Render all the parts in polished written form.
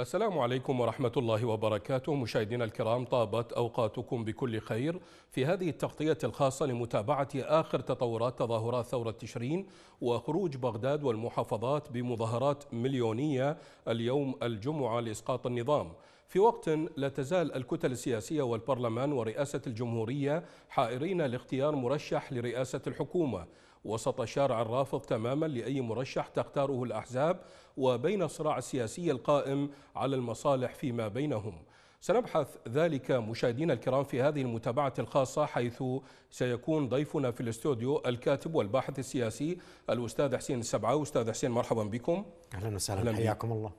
السلام عليكم ورحمة الله وبركاته. مشاهدينا الكرام، طابت أوقاتكم بكل خير في هذه التغطية الخاصة لمتابعة آخر تطورات تظاهرات ثورة تشرين وخروج بغداد والمحافظات بمظاهرات مليونية اليوم الجمعة لإسقاط النظام، في وقت لا تزال الكتل السياسية والبرلمان ورئاسة الجمهورية حائرين لاختيار مرشح لرئاسة الحكومة، وسط شارع الرافض تماما لأي مرشح تختاره الأحزاب، وبين الصراع السياسي القائم على المصالح فيما بينهم. سنبحث ذلك مشاهدينا الكرام في هذه المتابعة الخاصة، حيث سيكون ضيفنا في الاستوديو الكاتب والباحث السياسي الأستاذ حسين السبعاوي. أستاذ حسين، مرحبا بكم. أهلا وسهلا، حياكم الله.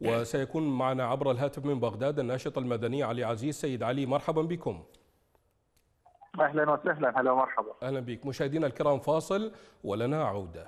وسيكون معنا عبر الهاتف من بغداد الناشط المدني علي عزيز. سيد علي، مرحبا بكم. أهلا وسهلا. هلا ومرحبا. أهلا بك. مشاهدينا الكرام، فاصل ولنا عودة.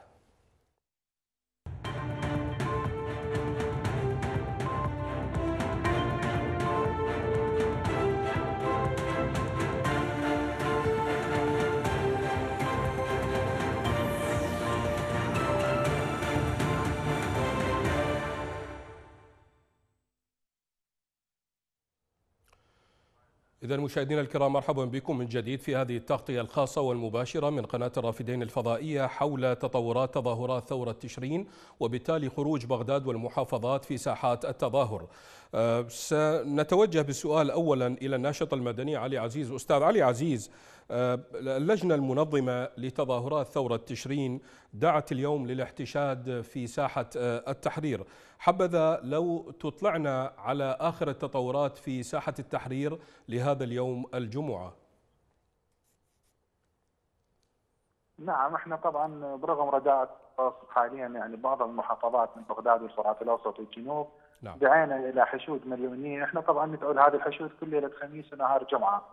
إذن مشاهدينا الكرام، مرحبا بكم من جديد في هذه التغطية الخاصة والمباشرة من قناة الرافدين الفضائية حول تطورات تظاهرات ثورة تشرين، وبالتالي خروج بغداد والمحافظات في ساحات التظاهر. سنتوجه بالسؤال أولا إلى الناشط المدني علي عزيز. أستاذ علي عزيز، اللجنة المنظمة لتظاهرات ثورة تشرين دعت اليوم للاحتشاد في ساحة التحرير. حبذا لو تطلعنا على آخر التطورات في ساحة التحرير لهذا اليوم الجمعة. نعم، احنا طبعا برغم رداء حاليا يعني بعض المحافظات من بغداد والفرات الأوسط والجنوب، نعم، دعينا إلى حشود مليونية. احنا طبعا ندعو لهذا الحشود كل ليلة خميس ونهار جمعة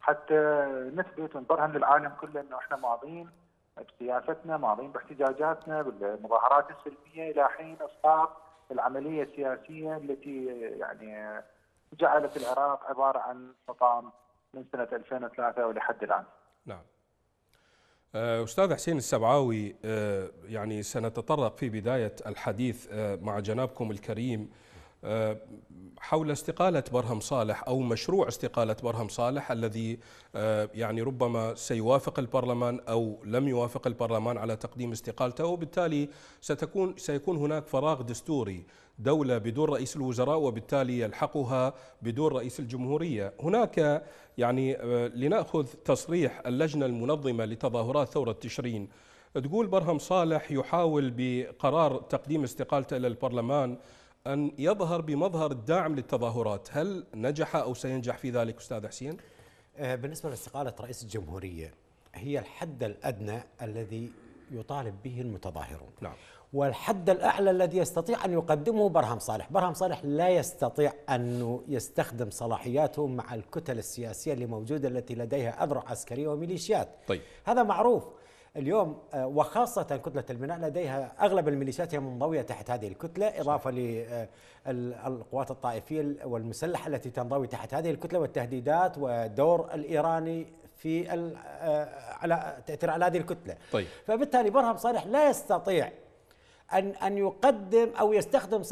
حتى نثبت ونبرهن للعالم كله انه احنا ماضيين بسياستنا، ماضيين باحتجاجاتنا بالمظاهرات السلميه الى حين اصدار العمليه السياسيه التي يعني جعلت العراق عباره عن حطام من سنه 2003 ولحد الان. نعم. أستاذ حسين السبعاوي، يعني سنتطرق في بدايه الحديث مع جنابكم الكريم حول استقالة برهم صالح أو مشروع استقالة برهم صالح الذي يعني ربما سيوافق البرلمان أو لم يوافق البرلمان على تقديم استقالته، وبالتالي سيكون هناك فراغ دستوري، دولة بدون رئيس الوزراء وبالتالي يلحقها بدون رئيس الجمهورية. هناك يعني لنأخذ تصريح اللجنة المنظمة لتظاهرات ثورة تشرين، تقول برهم صالح يحاول بقرار تقديم استقالته إلى البرلمان أن يظهر بمظهر الداعم للتظاهرات. هل نجح أو سينجح في ذلك أستاذ حسين؟ بالنسبة لاستقالة رئيس الجمهورية، هي الحد الأدنى الذي يطالب به المتظاهرون، نعم، والحد الأعلى الذي يستطيع أن يقدمه برهم صالح. برهم صالح لا يستطيع أن يستخدم صلاحياته مع الكتل السياسية اللي موجودة التي لديها أذرع عسكرية وميليشيات. طيب، هذا معروف اليوم، وخاصة كتلة البناء لديها أغلب الميليشيات هي منضوية تحت هذه الكتلة، إضافة للقوات الطائفية والمسلحة التي تنضوي تحت هذه الكتلة، والتهديدات والدور الإيراني في على تأثير على هذه الكتلة. طيب، فبالتالي برهم صالح لا يستطيع أن يقدم أو يستخدم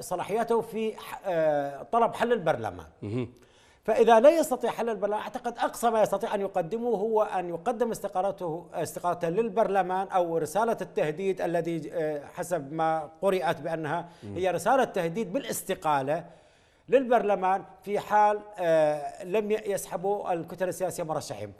صلاحياته في طلب حل البرلمان. فإذا لا يستطيع حل البرلمان، أعتقد أقصى ما يستطيع أن يقدمه هو أن يقدم استقالته للبرلمان، أو رسالة التهديد الذي حسب ما قرأت بأنها هي رسالة تهديد بالاستقالة للبرلمان في حال لم يسحبوا الكتل السياسية مرشحين.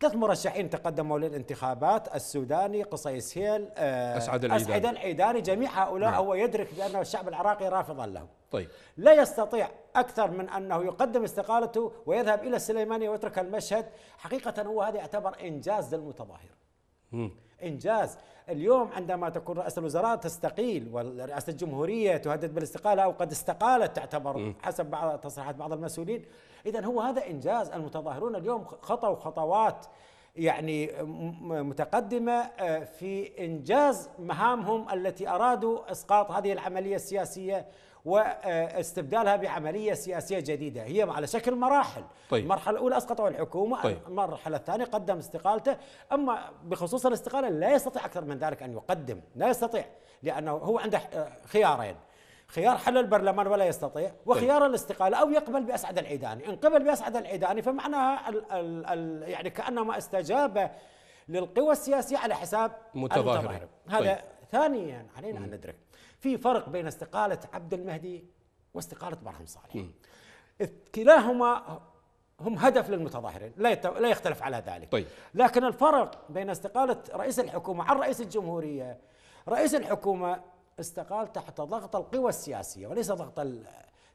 ثلاث مرشحين تقدموا للانتخابات: السوداني، قصي سهيل، أسعد العيداني. جميع هؤلاء، نعم، هو يدرك بأن الشعب العراقي رافضا له. طيب، لا يستطيع أكثر من أنه يقدم استقالته ويذهب إلى السليمانية ويترك المشهد. حقيقة هو هذا يعتبر إنجاز للمتظاهر، إنجاز. اليوم عندما تكون رئاسة الوزراء تستقيل ورئاسة الجمهورية تهدد بالاستقالة أو قد استقالت تعتبر، حسب بعض تصريحات بعض المسؤولين، إذن هو هذا إنجاز. المتظاهرون اليوم خطوا خطوات يعني متقدمة في إنجاز مهامهم التي أرادوا إسقاط هذه العملية السياسية واستبدالها بعملية سياسية جديدة هي على شكل مراحل. طيب، المرحلة الأولى أسقطوا الحكومة. طيب، المرحلة الثانية قدم استقالته. أما بخصوص الاستقالة لا يستطيع أكثر من ذلك أن يقدم، لا يستطيع، لأنه هو عنده خيارين: خيار حل البرلمان ولا يستطيع، وخيار الاستقالة أو يقبل بأسعد العيداني. إن قبل بأسعد العيداني فمعناها يعني كأنما استجاب للقوى السياسية على حساب المتظاهرين. هذا ثانيا علينا أن ندرك في فرق بين استقالة عبد المهدي واستقالة برهم صالح. كلاهما هم هدف للمتظاهرين، لا يختلف على ذلك. لكن الفرق بين استقالة رئيس الحكومة عن رئيس الجمهورية، رئيس الحكومة استقال تحت ضغط القوى السياسية وليس ضغط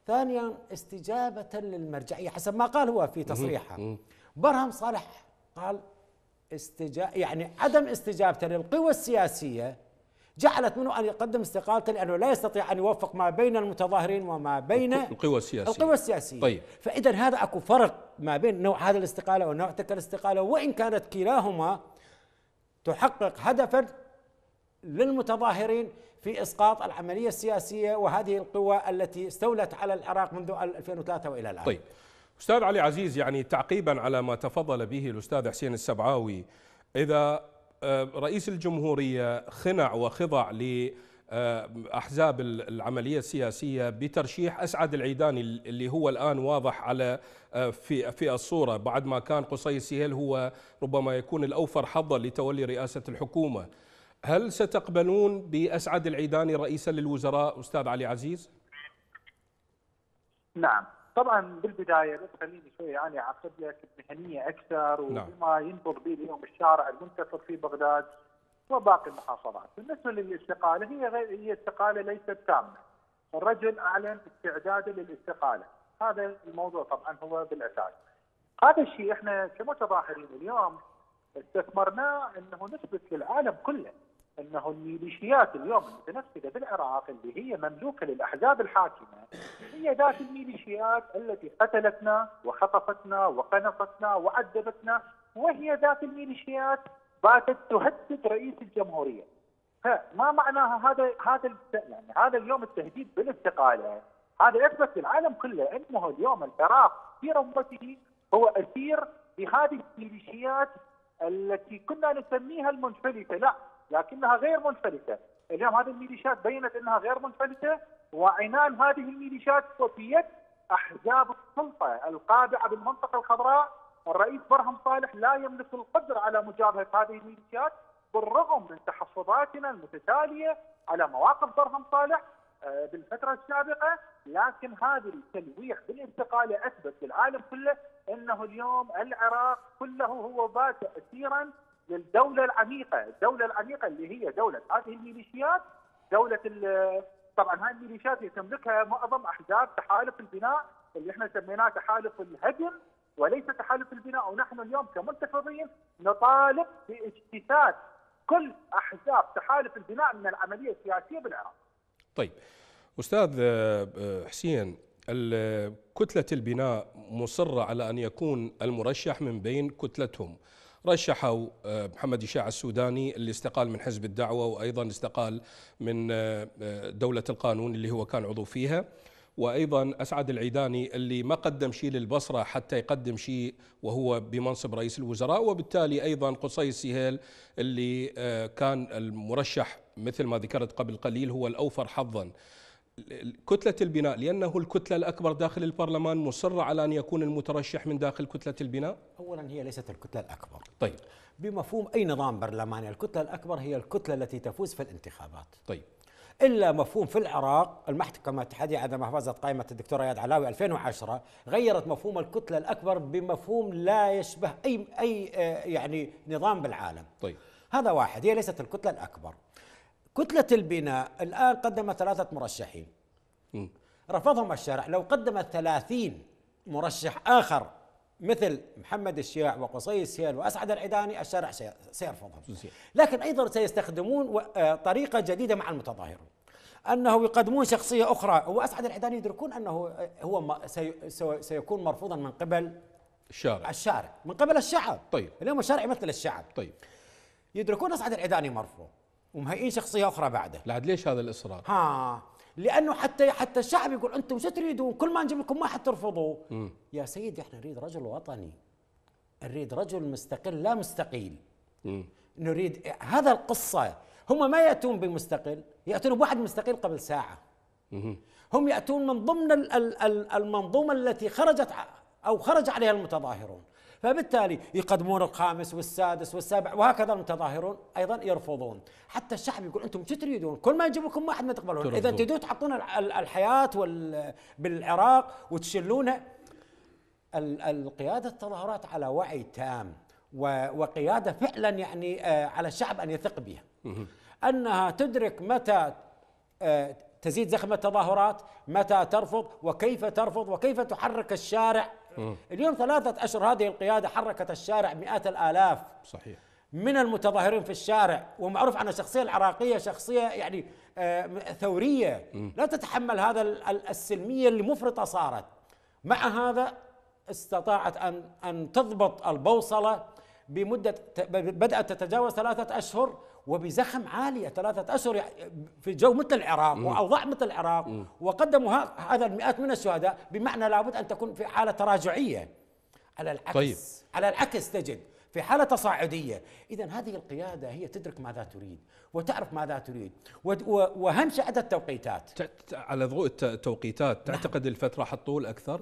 ثانيا استجابة للمرجعية حسب ما قال هو في تصريحه. برهم صالح قال يعني عدم استجابته للقوى السياسية جعلت منه أن يقدم استقالته، لأنه لا يستطيع أن يوفق ما بين المتظاهرين وما بين القوى السياسية. فإذا هذا أكو فرق ما بين نوع هذا الاستقالة ونوع تلك الاستقالة، وإن كانت كلاهما تحقق هدفا للمتظاهرين في إسقاط العملية السياسية وهذه القوى التي استولت على العراق منذ 2003 وإلى الآن. أستاذ علي عزيز، يعني تعقيبا على ما تفضل به الأستاذ حسين السبعاوي، إذا رئيس الجمهورية خنع وخضع لأحزاب العملية السياسية بترشيح أسعد العيداني اللي هو الآن واضح على في الصورة بعد ما كان قصي سهيل هو ربما يكون الأوفر حظا لتولي رئاسة الحكومة، هل ستقبلون بأسعد العيداني رئيسا للوزراء أستاذ علي عزيز؟ نعم طبعا. بالبداية بس خليني شوية يعني أعقد لك المهنية أكثر وبما ينبض به اليوم الشارع المنتصر في بغداد وباقي المحافظات. بالنسبة للاستقالة هي استقالة ليست تامة، الرجل أعلن استعداده للاستقالة، هذا الموضوع طبعا هو بالأساس. هذا الشيء احنا كمتظاهرين اليوم استثمرناه انه نثبت للعالم كله انه الميليشيات اليوم المتنفذه بالعراق اللي هي مملوكه للاحزاب الحاكمه هي ذات الميليشيات التي قتلتنا وخطفتنا وقنصتنا وعذبتنا، وهي ذات الميليشيات باتت تهدد رئيس الجمهوريه. فما معناها هذا يعني هذا اليوم التهديد بالاستقاله؟ هذا يثبت للعالم كله انه اليوم العراق في رمته هو اسير بهذه الميليشيات التي كنا نسميها المنفلتة، لا لكنها غير منفلتة. اليوم هذه الميليشيات بينت أنها غير منفلتة، وعنان هذه الميليشيات وفي أحزاب السلطة القادعة بالمنطقة الخضراء. الرئيس برهم صالح لا يملك القدرة على مجابهة هذه الميليشيات بالرغم من تحفظاتنا المتتالية على مواقف برهم صالح بالفترة السابقة، لكن هذا التلويح بالاستقالة أثبت للعالم كله أنه اليوم العراق كله هو بات أسيرا للدولة العميقة، الدولة العميقة اللي هي دولة هذه الميليشيات، دولة طبعا هذه الميليشيات تملكها معظم أحزاب تحالف البناء اللي احنا سميناه تحالف الهدم وليس تحالف البناء. ونحن اليوم كمنتخبين نطالب باجتثاث كل أحزاب تحالف البناء من العملية السياسية بالعراق. أستاذ حسين، كتلة البناء مصرة على أن يكون المرشح من بين كتلتهم، رشحوا محمد إشاع السوداني اللي استقال من حزب الدعوة وأيضا استقال من دولة القانون اللي هو كان عضو فيها، وأيضا أسعد العيداني اللي ما قدم شيء للبصرة حتى يقدم شيء وهو بمنصب رئيس الوزراء، وبالتالي أيضا قصي سهيل اللي كان المرشح مثل ما ذكرت قبل قليل هو الأوفر حظا. كتلة البناء لأنه الكتلة الأكبر داخل البرلمان مصرة على أن يكون المترشح من داخل كتلة البناء؟ أولا هي ليست الكتلة الأكبر بمفهوم أي نظام برلماني، الكتلة الأكبر هي الكتلة التي تفوز في الانتخابات. إلا مفهوم في العراق المحكمة الاتحادية عدم محافظة قائمة الدكتور أياد علاوي 2010 غيرت مفهوم الكتلة الأكبر بمفهوم لا يشبه أي يعني نظام بالعالم. هذا واحد، هي ليست الكتلة الأكبر. كتلة البناء الآن قدمت 3 مرشحين رفضهم الشارع. لو قدمت 30 مرشح آخر مثل محمد الشياع وقصي سهيل وأسعد العيداني الشارع سيرفضهم، لكن أيضا سيستخدمون طريقة جديدة مع المتظاهرون أنه يقدمون شخصية أخرى. وأسعد العيداني يدركون أنه هو سيكون مرفوضا من قبل الشارع من قبل الشعب. اليوم الشارع يمثل الشعب. يدركون أسعد العيداني مرفوض ومهيئين شخصية أخرى بعده. لعد ليش هذا الإصرار؟ لأنه حتى الشعب يقول أنتم شو تريدون؟ كل ما نجيب لكم ما حترفضوه. يا سيدي احنا نريد رجل وطني، نريد رجل مستقل لا مستقيل. نريد هذا القصة. هم ما يأتون بمستقل، يأتون بواحد مستقيل قبل ساعة. هم يأتون من ضمن المنظومة التي خرجت أو خرج عليها المتظاهرون، فبالتالي يقدمون الخامس والسادس والسابع وهكذا. المتظاهرون أيضا يرفضون، حتى الشعب يقول أنتم شو تريدون؟ كل ما يجيب لكم واحد ما تقبلون، إذا تريدون تحطون الحياة بالعراق وتشلونها. القيادة التظاهرات على وعي تام وقيادة فعلا يعني على الشعب أن يثق بها، أنها تدرك متى تزيد زخم التظاهرات، متى ترفض وكيف ترفض وكيف تحرك الشارع. اليوم 3 أشهر هذه القيادة حركت الشارع مئات الآلاف صحيح من المتظاهرين في الشارع، ومعروف عن الشخصية العراقية شخصية يعني ثورية لا تتحمل هذا السلمية اللي مفرطة صارت. مع هذا استطاعت أن تضبط البوصلة بمدة بدأت تتجاوز 3 أشهر وبزخم عالية. 3 أشهر في جو مثل العراق وأوضاع مثل العراق، وقدموا هذا المئات من الشهداء، بمعنى لابد أن تكون في حالة تراجعية. على العكس طيب. على العكس تجد في حالة تصاعدية. إذا هذه القيادة هي تدرك ماذا تريد وتعرف ماذا تريد، وهم شعدت التوقيتات على ضوء التوقيتات. تعتقد الفترة حتطول أكثر؟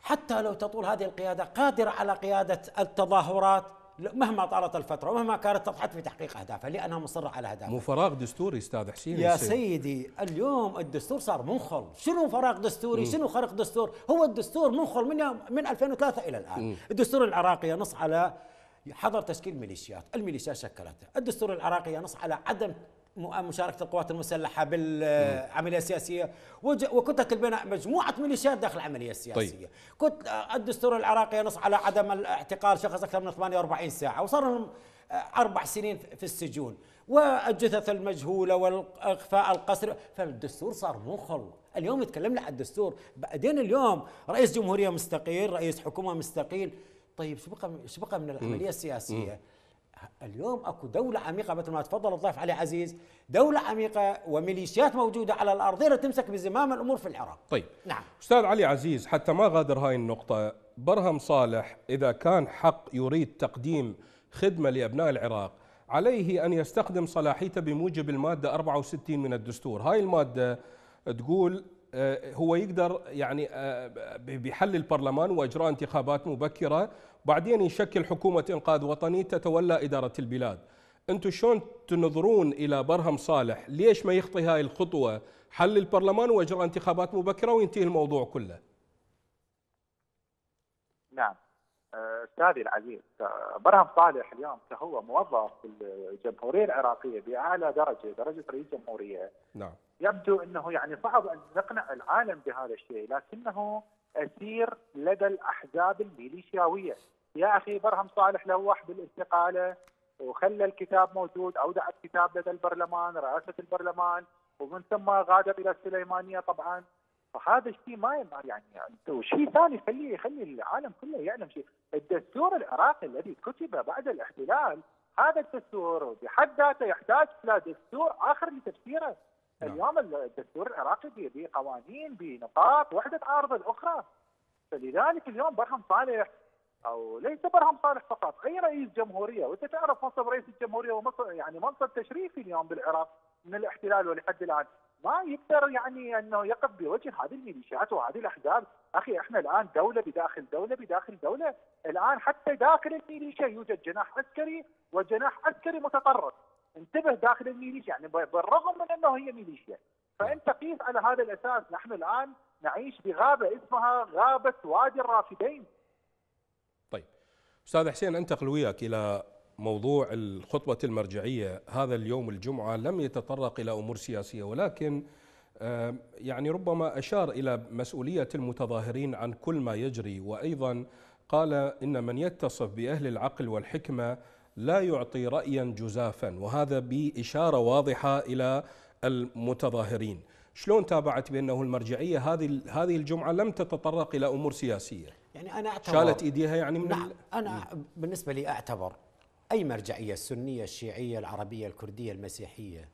حتى لو تطول هذه القيادة قادرة على قيادة التظاهرات مهما طالت الفترة ومهما كانت تضحت في تحقيق أهدافها، لأنها مصرة على أهدافها. مو فراغ دستوري أستاذ حسين يا سيدي. اليوم الدستور صار منخل. شنو فراغ دستوري؟ شنو خرق دستور؟ هو الدستور منخل من 2003 إلى الآن. الدستور العراقي ينص على حظر تشكيل ميليشيات، الميليشيات شكلتها. الدستور العراقي ينص على عدم مشاركة القوات المسلحة بالعملية السياسية، وكتلة البناء مجموعة ميليشيات داخل العملية السياسية. طيب. الدستور العراقي ينص على عدم اعتقال شخص أكثر من 48 ساعة وصار لهم 4 سنين في السجون، والجثث المجهولة والإخفاء القسري. فالدستور صار منخل. اليوم يتكلمنا عن الدستور، بعدين اليوم رئيس جمهورية مستقيل، رئيس حكومة مستقيل. طيب شو بقى من العملية السياسية؟ اليوم اكو دولة عميقة مثل ما تفضل الضيف علي عزيز، دولة عميقة وميليشيات موجودة على الأرضية تمسك بزمام الأمور في العراق. طيب نعم أستاذ علي عزيز، حتى ما غادر هاي النقطة، برهم صالح إذا كان حق يريد تقديم خدمة لأبناء العراق عليه أن يستخدم صلاحيته بموجب المادة 64 من الدستور. هاي المادة تقول هو يقدر يعني بحل البرلمان وإجراء انتخابات مبكرة، بعدين يشكل حكومة إنقاذ وطني تتولى إدارة البلاد. أنتم شلون تنظرون إلى برهم صالح؟ ليش ما يخطي هاي الخطوة، حل البرلمان وإجراء انتخابات مبكرة وينتهي الموضوع كله؟ نعم أستاذي العزيز، برهم صالح اليوم هو موظف بالجمهورية العراقية بأعلى درجة رئيس جمهورية. نعم يبدو أنه يعني صعب أن نقنع العالم بهذا الشيء، لكنه أسير لدى الأحزاب الميليشياوية. يا أخي برهم صالح لوح بالاستقالة وخلى الكتاب موجود، أودع الكتاب لدى البرلمان، رئاسة البرلمان، ومن ثم غادر إلى السليمانية طبعا. فهذا الشيء ما ينفع يعني. وشيء ثاني يخلي العالم كله يعلم شيء، الدستور العراقي الذي كتب بعد الاحتلال، هذا الدستور بحد ذاته يحتاج إلى دستور آخر لتفسيره. اليوم الدستور العراقي بقوانين بنقاط وحدة عارضة الأخرى. فلذلك اليوم برهم صالح، أو ليس برهم صالح فقط، أي رئيس جمهورية، وأنت تعرف منصب رئيس الجمهورية ومنصب يعني منصب تشريفي اليوم بالعراق من الاحتلال ولحد الآن، ما يقدر يعني أنه يقف بوجه هذه الميليشيات وهذه الأحزاب. أخي إحنا الآن دولة بداخل دولة بداخل دولة. الآن حتى داخل الميليشيا يوجد جناح عسكري وجناح عسكري متطرف. انتبه، داخل الميليشيا يعني بالرغم من انه هي ميليشيا، فانت قيس على هذا الاساس. نحن الان نعيش بغابه اسمها غابه وادي الرافدين. طيب استاذ حسين، انتقل وياك الى موضوع الخطبه المرجعيه هذا اليوم الجمعه. لم يتطرق الى امور سياسيه، ولكن يعني ربما اشار الى مسؤوليه المتظاهرين عن كل ما يجري، وايضا قال ان من يتصف باهل العقل والحكمه لا يعطي رأيا جزافا، وهذا بإشارة واضحة إلى المتظاهرين. شلون تابعت بأنه المرجعية هذه الجمعة لم تتطرق إلى أمور سياسية؟ يعني أنا أعتبر شالت إيديها يعني من أنا بالنسبة لي أعتبر أي مرجعية، السنية الشيعية العربية الكردية المسيحية،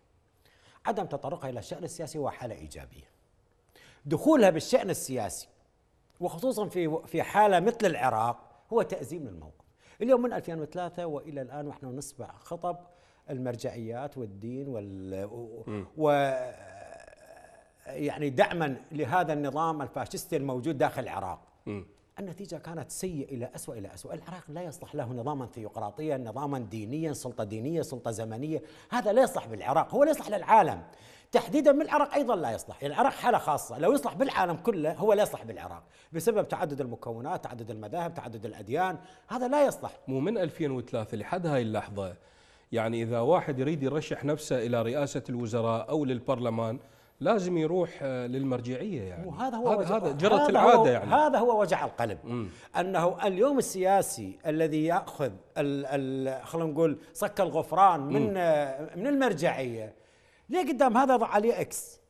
عدم تطرقها إلى الشأن السياسي هو حالة إيجابية. دخولها بالشأن السياسي وخصوصا في حالة مثل العراق هو تأزيم للموقف. اليوم من 2003 والى الان ونحن نسمع خطب المرجعيات والدين يعني دعما لهذا النظام الفاشستي الموجود داخل العراق. النتيجة كانت سيئة إلى أسوأ إلى أسوأ. العراق لا يصلح له نظاما ثيوقراطيا، نظاما دينيا، سلطة دينية، سلطة زمنية، هذا لا يصلح بالعراق، هو لا يصلح للعالم تحديدا. بالعراق أيضا لا يصلح، العراق حالة خاصة، لو يصلح بالعالم كله هو لا يصلح بالعراق بسبب تعدد المكونات، تعدد المذاهب، تعدد الأديان، هذا لا يصلح. مو من 2003 لحد هاي اللحظة يعني إذا واحد يريد يرشح نفسه إلى رئاسة الوزراء أو للبرلمان لازم يروح للمرجعيه، يعني وهذا هو هذا جرت العاده، يعني هذا هو وجع القلب. انه اليوم السياسي الذي ياخذ خلينا نقول صك الغفران من المرجعيه ليه قدام هذا ضع عليه اكس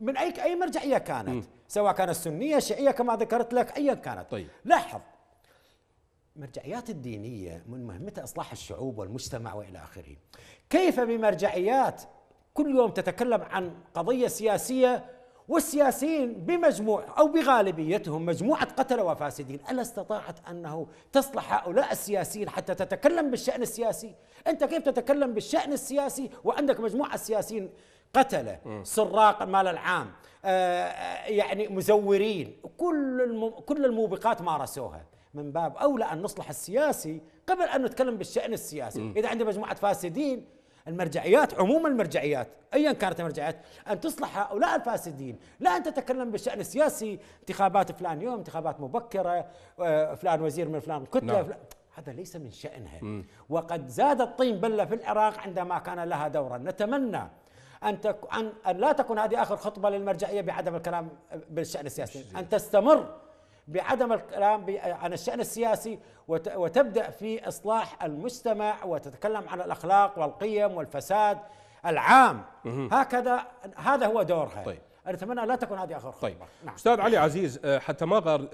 من اي مرجعيه كانت، سواء كانت سنيه شيعيه كما ذكرت لك ايا كانت. طيب لاحظ المرجعيات الدينيه من مهمتها اصلاح الشعوب والمجتمع والى اخره، كيف بمرجعيات كل يوم تتكلم عن قضية سياسية والسياسيين بمجموع أو بغالبيتهم مجموعة قتلة وفاسدين؟ ألا استطاعت أنه تصلح هؤلاء السياسيين حتى تتكلم بالشأن السياسي؟ أنت كيف تتكلم بالشأن السياسي وعندك مجموعة سياسيين قتلة، سراق المال العام، يعني مزورين، كل الموبقات مارسوها؟ من باب أولى أن نصلح السياسي قبل أن نتكلم بالشأن السياسي. إذا عندي مجموعة فاسدين، المرجعيات عموما، المرجعيات ايا كانت المرجعيات، ان تصلح هؤلاء الفاسدين، لا ان تتكلم بالشان السياسي، انتخابات فلان يوم، انتخابات مبكره، فلان وزير من فلان كتله، نعم. هذا ليس من شانها. وقد زاد الطين بله في العراق عندما كان لها دورا. نتمنى ان لا تكون هذه اخر خطبه للمرجعيه بعدم الكلام بالشان السياسي، ان تستمر بعدم الكلام عن الشأن السياسي وتبدأ في إصلاح المجتمع وتتكلم عن الأخلاق والقيم والفساد العام. هكذا هذا هو دورها. طيب. أتمنى لا تكون هذه آخر خطبة. طيب. نعم. أستاذ علي عزيز، حتى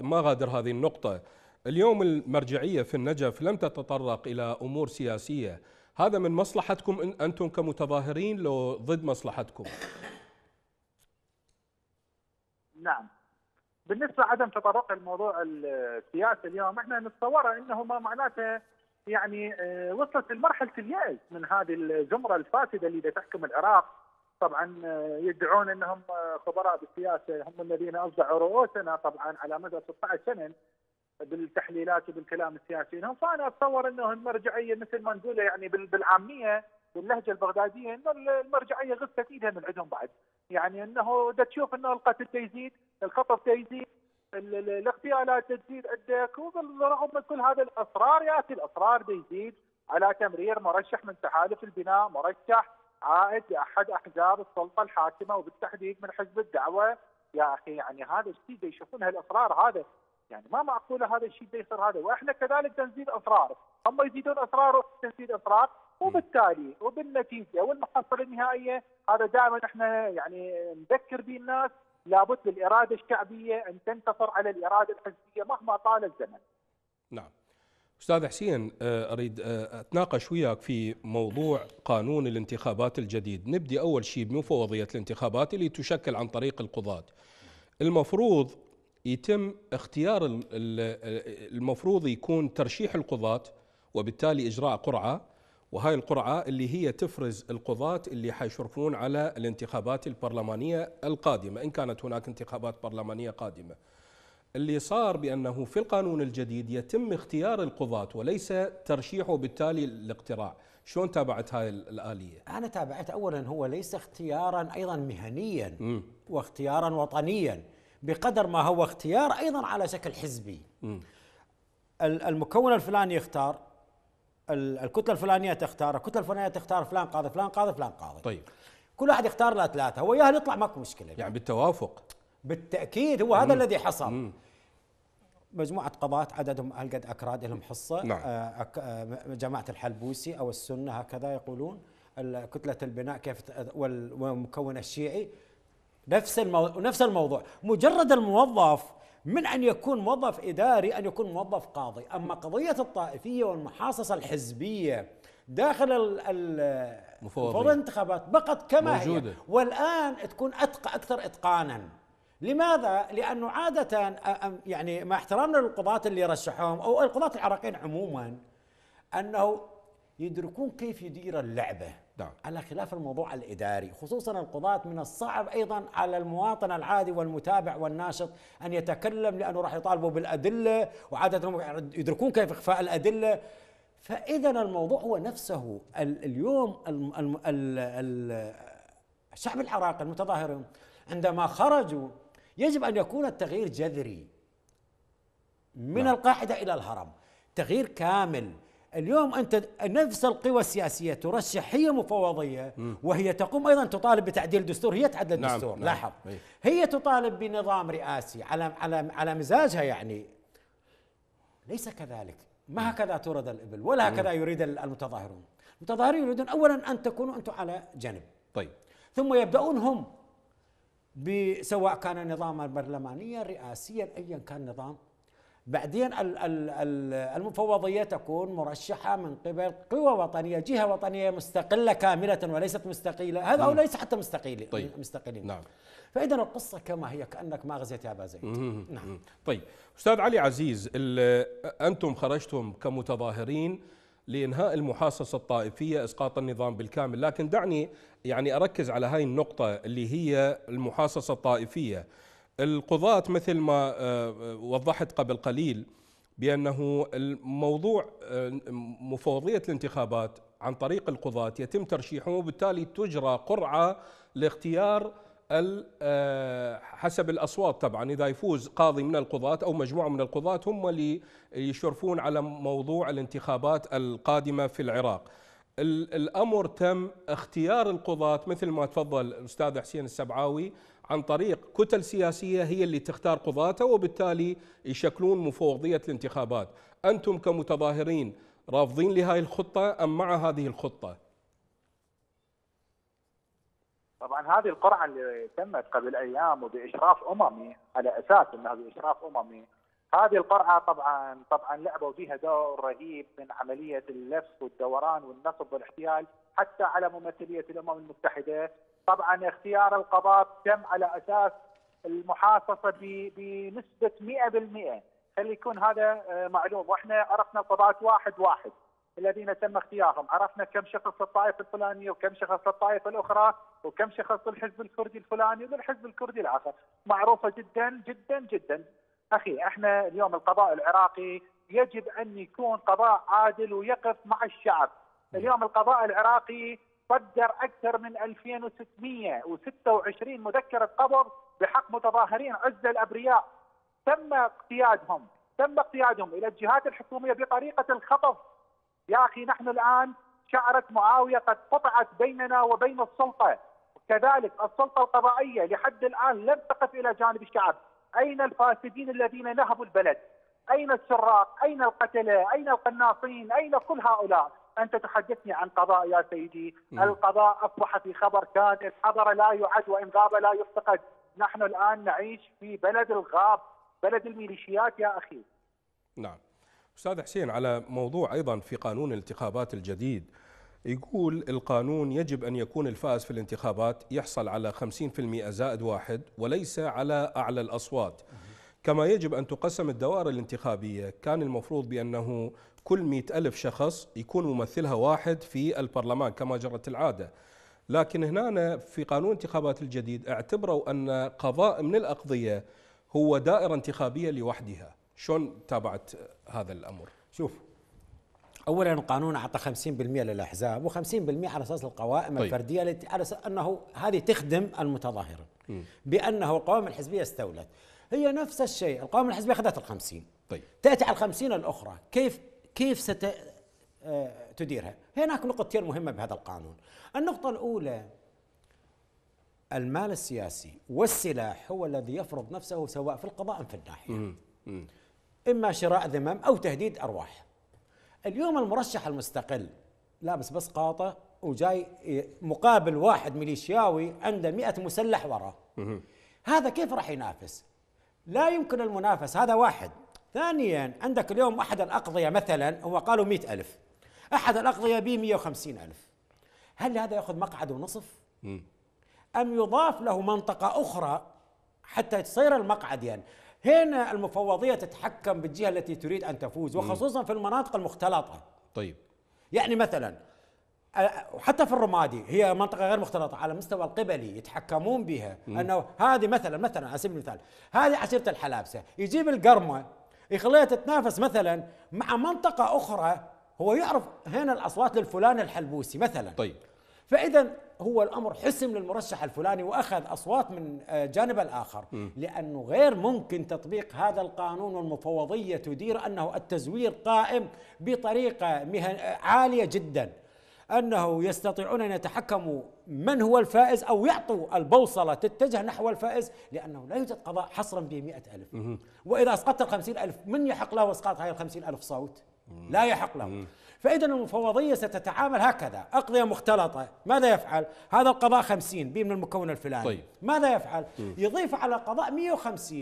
ما غادر هذه النقطة، اليوم المرجعية في النجف لم تتطرق إلى أمور سياسية، هذا من مصلحتكم أنتم كمتظاهرين لو ضد مصلحتكم؟ نعم. بالنسبة عدم تطرق الموضوع السياسي اليوم، احنا نتصوره انه ما معناته يعني وصلت لمرحلة اليأس من هذه الزمرة الفاسدة اللي تحكم العراق. طبعا يدعون انهم خبراء بالسياسة، هم الذين اصدعوا رؤوسنا طبعا على مدى 16 سنة بالتحليلات وبالكلام السياسي لهم. فانا اتصور انه المرجعية مثل ما نقوله يعني بالعامية باللهجة البغدادية، انه المرجعية غثت ايدها من عندهم بعد، يعني انه دا تشوف انه القتل تزيد، الخطف تزيد، الاغتيالات تزيد عندك، وبالرغم من كل هذا الاصرار ياتي الاصرار بيزيد على تمرير مرشح من تحالف البناء، مرشح عائد لاحد احزاب السلطه الحاكمه وبالتحديد من حزب الدعوه. يا اخي يعني هذا الشيء يشوفون هالاصرار هذا، يعني ما معقوله هذا الشيء يصير هذا، واحنا كذلك نزيد اصرار، هم يزيدون اصرار واحنا نزيد اصرار، وبالتالي وبالنتيجه والمحصله النهائيه هذا دائما احنا يعني نذكر به الناس، لابد للاراده الشعبيه ان تنتصر على الاراده الحزبيه مهما طال الزمن. نعم. استاذ حسين، اريد اتناقش وياك في موضوع قانون الانتخابات الجديد. نبدي اول شيء بمفوضيه الانتخابات اللي تشكل عن طريق القضاة. المفروض يتم اختيار، المفروض يكون ترشيح القضاة وبالتالي اجراء قرعه، وهاي القرعة اللي هي تفرز القضاة اللي حيشرفون على الانتخابات البرلمانية القادمة، إن كانت هناك انتخابات برلمانية قادمة. اللي صار بأنه في القانون الجديد يتم اختيار القضاة وليس ترشيحه، بالتالي الاقتراع. شلون تابعت هاي الآلية؟ أنا تابعت أولا هو ليس اختيارا أيضا مهنيا واختيارا وطنيا بقدر ما هو اختيار أيضا على شكل حزبي. المكون الفلاني يختار، الكتله الفلانيه تختار، الكتله الفلانيه تختار، فلان قاضي فلان قاضي فلان قاضي. طيب كل واحد يختار له ثلاثه هو ياهل يطلع، ماكو مشكله يعني بالتوافق. بالتاكيد هو هذا الذي حصل. مجموعه قضاة عددهم هالقد اكراد لهم حصه. نعم. جماعه الحلبوسي او السنه هكذا يقولون، كتله البناء كيف، والمكون الشيعي نفس الموضوع. مجرد الموظف من أن يكون موظف إداري أن يكون موظف قاضي. أما قضية الطائفية والمحاصصة الحزبية داخل الانتخابات بقت كما موجودة. هي والآن تكون أكثر إتقانا. لماذا؟ لأنه عادة يعني مع احترامنا للقضاة اللي رشحوهم أو القضاة العراقيين عموما أنه يدركون كيف يدير اللعبة. على خلاف الموضوع الإداري، خصوصا القضاة من الصعب أيضا على المواطن العادي والمتابع والناشط أن يتكلم، لأنه راح يطالبوا بالأدلة وعادة يدركون كيف إخفاء الأدلة. فإذا الموضوع هو نفسه. اليوم الشعب العراقي المتظاهرين عندما خرجوا يجب أن يكون التغيير جذري من القاعدة إلى الهرم، تغيير كامل. اليوم أنت نفس القوى السياسية ترشح هي مفوضية وهي تقوم أيضا تطالب بتعديل الدستور، هي تعدل الدستور، لاحظ هي تطالب بنظام رئاسي على مزاجها، يعني ليس كذلك، ما هكذا تورد الإبل ولا هكذا يريد المتظاهرون. المتظاهرون يريدون أولا أن تكونوا أنتم على جنب، ثم يبدأون هم سواء كان النظام البرلمانيا رئاسيا أيا كان النظام. بعدين المفوضية تكون مرشحة من قبل قوى وطنية، جهة وطنية مستقلة كاملة وليست مستقيلة، هذا أو ليس حتى مستقيل مستقلين. فإذا القصة كما هي، كأنك ما غزيت يا أبا زيد. طيب أستاذ علي عزيز، أنتم خرجتم كمتظاهرين لإنهاء المحاصصة الطائفية، إسقاط النظام بالكامل، لكن دعني يعني أركز على هاي النقطة اللي هي المحاصصة الطائفية. القضاة مثل ما وضحت قبل قليل بأنه الموضوع مفوضية الانتخابات عن طريق القضاة يتم ترشيحهم، وبالتالي تجرى قرعة لاختيار حسب الأصوات. طبعا إذا يفوز قاضي من القضاة أو مجموعة من القضاة هم اللي يشرفون على موضوع الانتخابات القادمة في العراق. الأمر تم اختيار القضاة مثل ما تفضل الأستاذ حسين السبعاوي عن طريق كتل سياسية هي اللي تختار قضاتها، وبالتالي يشكلون مفوضية الانتخابات. أنتم كمتظاهرين رافضين لهذه الخطة أم مع هذه الخطة؟ طبعا هذه القرعة اللي تمت قبل أيام وبإشراف أممي، على أساس أنها بإشراف أممي، هذه القرعة طبعا لعبوا فيها دور رهيب من عملية اللف والدوران والنصب والاحتيال حتى على ممثلية الأمم المتحدة. طبعا اختيار القضاة تم على اساس المحاصصه بنسبه 100%، خلي يكون هذا معلوم، واحنا عرفنا القضاة واحد واحد الذين تم اختيارهم، عرفنا كم شخص للطائفه الفلانيه وكم شخص للطائفه الاخرى وكم شخص للحزب الكردي الفلاني وللحزب الكردي الاخر، معروفه جدا جدا جدا. اخي احنا اليوم القضاء العراقي يجب ان يكون قضاء عادل ويقف مع الشعب. اليوم القضاء العراقي صدر أكثر من 2626 مذكرة قبض بحق متظاهرين عزة الأبرياء، تم اقتيادهم إلى الجهات الحكومية بطريقة الخطف. يا أخي نحن الآن شعرة معاوية قد قطعت بيننا وبين السلطة، كذلك السلطة القضائية لحد الآن لم تقف إلى جانب الشعب. أين الفاسدين الذين نهبوا البلد؟ أين السراق؟ أين القتلة؟ أين القناصين؟ أين كل هؤلاء؟ أنت تحدثني عن قضاء يا سيدي، القضاء أصبح في خبر كان، الحضر لا يعد وإن غاب لا يفتقد. نحن الآن نعيش في بلد الغاب، بلد الميليشيات يا أخي. نعم أستاذ حسين، على موضوع أيضا في قانون الانتخابات الجديد، يقول القانون يجب أن يكون الفائز في الانتخابات يحصل على 50% زائد واحد وليس على أعلى الأصوات. كما يجب أن تقسم الدوائر الانتخابية، كان المفروض بأنه كل 100,000 شخص يكون ممثلها واحد في البرلمان كما جرت العادة، لكن هنا في قانون انتخابات الجديد اعتبروا أن قضاء من الأقضية هو دائرة انتخابية لوحدها. شلون تابعت هذا الأمر؟ شوف، أولا القانون أعطى 50% للأحزاب و50% على أساس القوائم الفردية، التي على أساس أنه هذه تخدم المتظاهرين، بأنه القوائم الحزبية استولت. هي نفس الشيء، القوائم الحزبية أخذت 50، تأتي على 50 الأخرى، كيف ستديرها؟ هناك نقطتين مهمة بهذا القانون. النقطة الأولى، المال السياسي والسلاح هو الذي يفرض نفسه سواء في القضاء أم في الناحية، إما شراء ذمم أو تهديد أرواح. اليوم المرشح المستقل لابس بس قاطة وجاي مقابل واحد ميليشياوي عنده 100 مسلح وراه، هذا كيف راح ينافس؟ لا يمكن المنافس، هذا واحد. ثانياً عندك اليوم أحد الأقضية مثلاً هو قالوا 100,000، أحد الأقضية به 150,000، هل هذا يأخذ مقعد ونصف؟ أم يضاف له منطقة أخرى حتى يصير المقعد؟ يعني هنا المفوضية تتحكم بالجهة التي تريد أن تفوز، وخصوصاً في المناطق المختلطة. يعني مثلاً حتى في الرمادي هي منطقه غير مختلطه على مستوى القبلي يتحكمون بها، انه هذه مثلا على سبيل المثال هذه عشيره الحلابسه، يجيب القرمه يخليها تتنافس مثلا مع منطقه اخرى هو يعرف هنا الاصوات للفلان الحلبوسي مثلا. طيب فاذا هو الامر حسم للمرشح الفلاني واخذ اصوات من جانب الاخر، لانه غير ممكن تطبيق هذا القانون والمفوضيه تدير انه التزوير قائم بطريقه عاليه جدا، أنه يستطيعون أن يتحكموا من هو الفائز أو يعطوا البوصلة تتجه نحو الفائز، لأنه لا يوجد قضاء حصرا ب100,000 وإذا أسقطت ال50,000 من يحق له إسقاط هاي ال50,000 صوت؟ لا يحق له. فإذا المفوضية ستتعامل هكذا، أقضية مختلطة ماذا يفعل؟ هذا القضاء 50 به من المكون الفلاني. طيب. ماذا يفعل؟ يضيف على قضاء 150،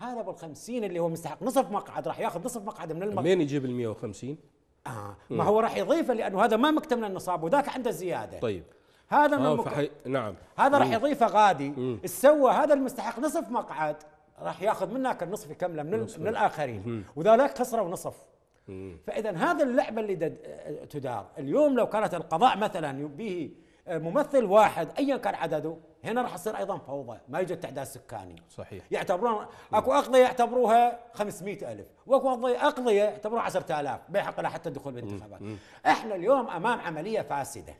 هذا بال50 اللي هو مستحق نصف مقعد راح ياخذ نصف مقعد من المقعد. منين يجيب ال150؟ ما هو راح يضيفه لانه هذا ما مكتمل النصاب وذاك عنده زياده. طيب هذا من نعم هذا راح يضيفه غادي سوى هذا المستحق نصف مقعد راح ياخذ من ذاك النصف كامله من الاخرين وذاك خسروا نصف. فاذا هذا اللعبه اللي تدار اليوم. لو كانت القضاء مثلا به ممثل واحد ايا كان عدده، هنا راح تصير ايضا فوضى، ما يوجد تعداد سكاني. صحيح. يعتبرون اكو اقضيه يعتبروها 500,000 واكو اقضيه يعتبروها 10,000 بيحق لها حتى الدخول بالانتخابات. احنا اليوم امام عمليه فاسده.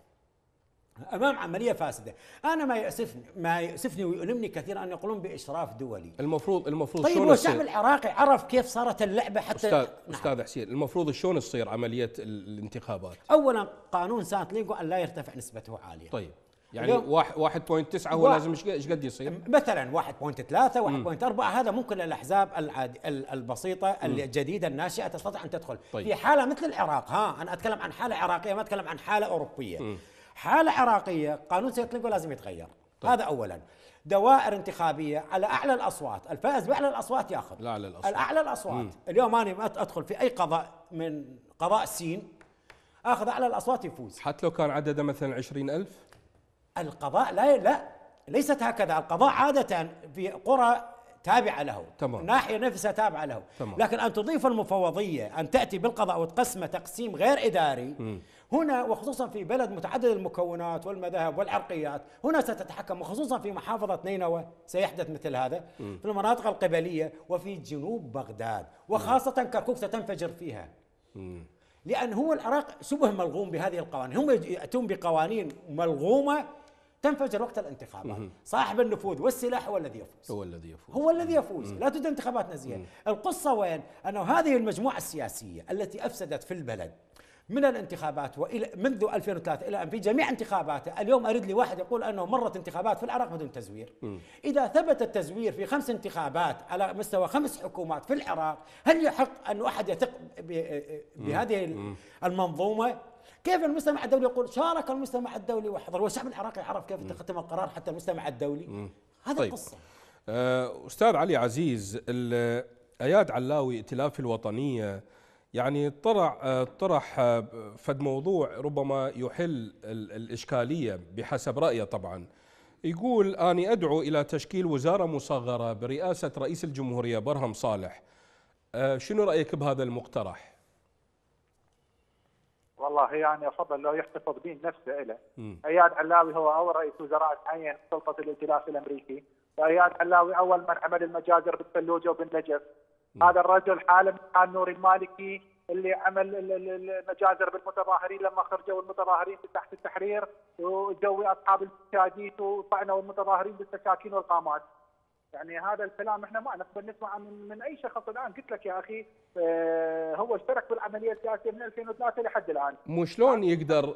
انا ما يؤسفني ويؤلمني كثيرا ان يقولون باشراف دولي. المفروض طيب والشعب العراقي عرف كيف صارت اللعبه حتى استاذ حسين، المفروض شلون تصير عمليه الانتخابات؟ اولا قانون سانت لينغو ان لا يرتفع نسبته عاليه. طيب يعني 1.9 هو لازم ايش قد يصير؟ مثلا 1.3 1.4 هذا ممكن للاحزاب البسيطه الجديده الناشئه تستطيع ان تدخل. طيب. في حاله مثل العراق، انا اتكلم عن حاله عراقيه ما اتكلم عن حاله اوروبيه. حالة عراقية قانون سانت لينغو لازم يتغير. طيب. هذا أولا. دوائر انتخابية على أعلى الأصوات، الفائز بأعلى الأصوات يأخذ الأعلى الأصوات. اليوم أنا ما أدخل في أي قضاء من قضاء سين أخذ أعلى الأصوات يفوز، حتى لو كان عدده مثلا 20,000. القضاء لا ليست هكذا. القضاء عادة في قرى تابعة له، ناحية نفسها تابعة له. لكن أن تضيف المفوضية أن تأتي بالقضاء وتقسمه تقسيم غير إداري، هنا وخصوصا في بلد متعدد المكونات والمذاهب والعرقيات، هنا ستتحكم. وخصوصا في محافظة نينوى سيحدث مثل هذا، في المناطق القبلية وفي جنوب بغداد، وخاصة كركوك ستنفجر فيها. لأن هو العراق شبه ملغوم بهذه القوانين، هم يأتون بقوانين ملغومة تنفجر وقت الانتخابات. صاحب النفوذ والسلاح هو الذي يفوز. لا توجد انتخابات نزيهة. القصة وين؟ أنه هذه المجموعة السياسية التي أفسدت في البلد من الانتخابات والى منذ 2003 الى ان في جميع انتخاباته، اليوم اريد لي واحد يقول انه مرت انتخابات في العراق بدون تزوير. اذا ثبت التزوير في 5 انتخابات على مستوى 5 حكومات في العراق، هل يحق ان احد يثق بهذه المنظومه؟ كيف المجتمع الدولي يقول شارك المجتمع الدولي وحضر، والشعب العراقي عرف كيف يتخذ القرار حتى المجتمع الدولي. هذه طيب. القصه. استاذ علي عزيز، اياد علاوي ائتلاف الوطنيه يعني طرح فد موضوع ربما يحل الإشكالية بحسب رأيه طبعا. يقول أني أدعو إلى تشكيل وزارة مصغرة برئاسة رئيس الجمهورية برهم صالح. شنو رأيك بهذا المقترح؟ والله يعني أفضل لو يحتفظ به نفسه إله. أياد علاوي هو أول رئيس وزراء تعين سلطة الائتلاف الأمريكي، وأياد علاوي أول من عمل المجازر بالثلوجة وبالنجف. هذا الرجل حاله مثل نور المالكي اللي عمل المجازر بالمتظاهرين لما خرجوا المتظاهرين تحت التحرير وجوي اصحاب السكاكين وطعنوا المتظاهرين بالسكاكين والقامات. يعني هذا الكلام احنا ما نقبل نسمعه من اي شخص الان. قلت لك يا اخي هو اشترك بالعمليه السياسيه من 2003 لحد الان. مو شلون يقدر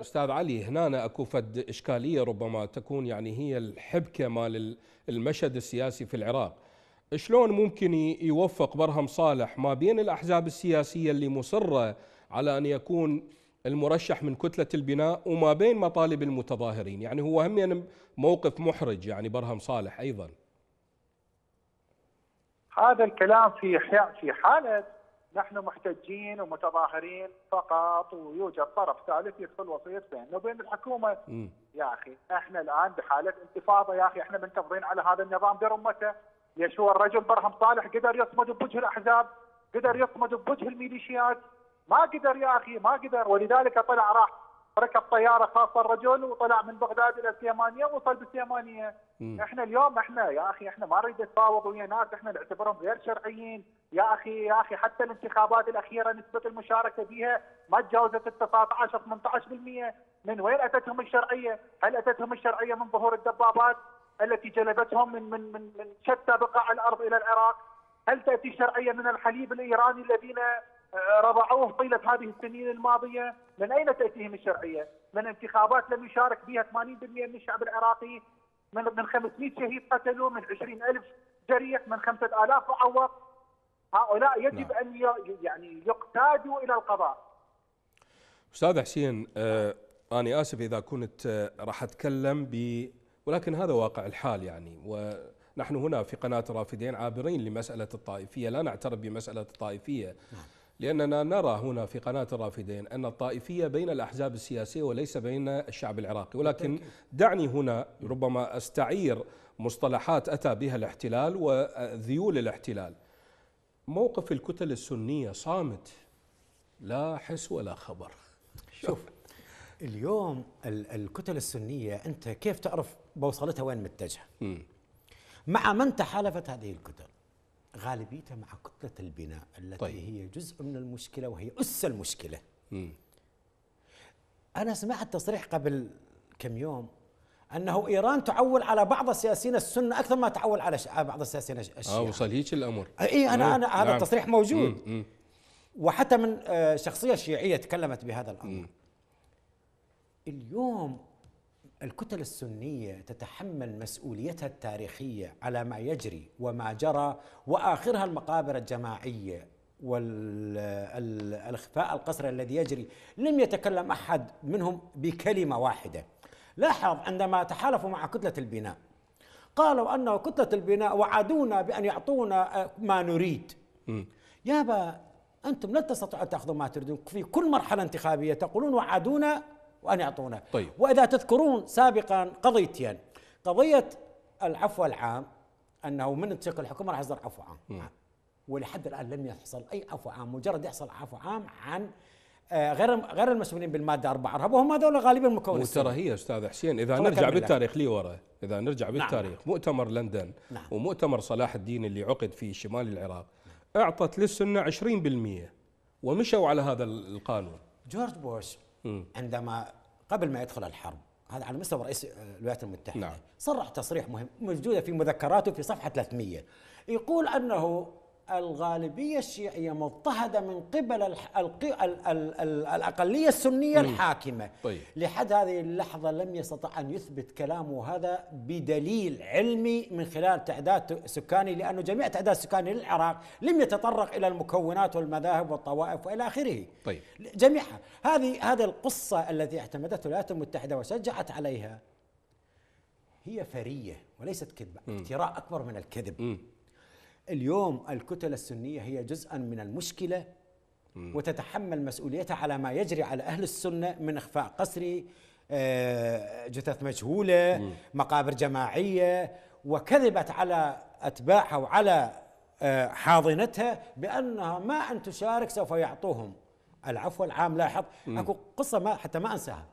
استاذ علي هنا اكو فد اشكاليه ربما تكون يعني هي الحبكه مال المشهد السياسي في العراق. شلون ممكن يوفق برهم صالح ما بين الأحزاب السياسية اللي مصرة على أن يكون المرشح من كتلة البناء وما بين مطالب المتظاهرين؟ يعني هو هم موقف محرج يعني برهم صالح أيضا. هذا الكلام في حالة نحن محتجين ومتظاهرين فقط، ويوجد طرف ثالث يدخل وسيط بيننا وبين الحكومة. يا أخي احنا الآن بحالة انتفاضة يا أخي، احنا منتفضين على هذا النظام برمته. ليش هو الرجل برهم صالح قدر يصمد بوجه الأحزاب، قدر يصمد بوجه الميليشيات، ما قدر يا أخي ما قدر. ولذلك طلع راح ركب طياره خاصه الرجل وطلع من بغداد الى السيمانيه ووصل بالسيمانيه. احنا اليوم احنا يا اخي احنا ما نريد نتفاوض ويا ناس احنا نعتبرهم غير شرعيين يا اخي. يا اخي حتى الانتخابات الاخيره نسبه المشاركه بها ما تجاوزت ال 19 18%، من وين اتتهم الشرعيه؟ هل اتتهم الشرعيه من ظهور الدبابات التي جلبتهم من من من, من شتى بقاع الارض الى العراق؟ هل تاتي الشرعيه من الحليب الايراني الذين رضعوه طيلة هذه السنين الماضية؟ من أين تأتيهم الشرعية؟ من انتخابات لم يشارك بها 80% من الشعب العراقي، من 500 شهيد قتلوا، من 20,000 جريح، من 5,000 معوق. هؤلاء يجب أن يعني يقتادوا إلى القضاء. أستاذ حسين، أنا آسف إذا كنت راح أتكلم ولكن هذا واقع الحال يعني، ونحن هنا في قناة الرافدين عابرين لمسألة الطائفية، لا نعترف بمسألة الطائفية. لأننا نرى هنا في قناة الرافدين أن الطائفية بين الأحزاب السياسية وليس بين الشعب العراقي. ولكن دعني هنا ربما أستعير مصطلحات أتى بها الاحتلال وذيول الاحتلال. موقف الكتل السنية صامت، لا حس ولا خبر. شوف اليوم الكتل السنية أنت كيف تعرف بوصلتها وين متجهة؟ مع من تحالفت هذه الكتل؟ غالبيتها مع كتلة البناء التي هي جزء من المشكلة وهي أس المشكلة. أنا سمعت تصريح قبل كم يوم أنه إيران تعول على بعض السياسيين السنة أكثر ما تعول على بعض السياسيين الشيعة. وصل هيك الأمر. إي أنا هذا التصريح موجود. وحتى من شخصية شيعية تكلمت بهذا الأمر. اليوم الكتل السنية تتحمل مسؤوليتها التاريخية على ما يجري وما جرى، وآخرها المقابر الجماعية والإخفاء القسري الذي يجري. لم يتكلم أحد منهم بكلمة واحدة. لاحظ عندما تحالفوا مع كتلة البناء قالوا أنه كتلة البناء وعدونا بأن يعطونا ما نريد. يابا أنتم لن تستطيعوا أن تأخذوا ما تريدون، في كل مرحلة انتخابية تقولون وعدونا وأن يعطونا. وإذا تذكرون سابقا قضيتين، قضية العفو العام أنه من تشكل الحكومة راح يصدر عفو عام، ولحد الآن لم يحصل أي عفو عام. مجرد يحصل عفو عام عن غير المسؤولين بالمادة 4 إرهاب، وهم هذول غالبا مكون ترهية. أستاذ حسين، إذا نرجع بالتاريخ لي ورا، إذا نرجع بالتاريخ مؤتمر لندن ومؤتمر صلاح الدين اللي عقد في شمال العراق أعطت للسنة 20% ومشوا على هذا القانون. جورج بوش عندما قبل ما يدخل الحرب، هذا على مستوى رئيس الولايات المتحدة، صرح تصريح مهم موجودة في مذكراته في صفحة 300، يقول أنه الغالبية الشيعية مضطهدة من قبل الأقلية السنية الحاكمة. لحد هذه اللحظة لم يستطع أن يثبت كلامه هذا بدليل علمي من خلال تعداد سكاني، لأنه جميع تعداد سكاني للعراق لم يتطرق إلى المكونات والمذاهب والطوائف وإلى آخره. جميعها هذه القصة التي اعتمدتها الولايات المتحدة وشجعت عليها هي فرية وليست كذبة، افتراء أكبر من الكذب. اليوم الكتل السنية هي جزءا من المشكلة وتتحمل مسؤوليتها على ما يجري على أهل السنة من إخفاء قسري، جثث مجهولة، مقابر جماعية، وكذبت على أتباعها وعلى حاضنتها بأنها ما أن تشارك سوف يعطوهم العفو العام. لاحظ أكو قصة حتى ما أنساها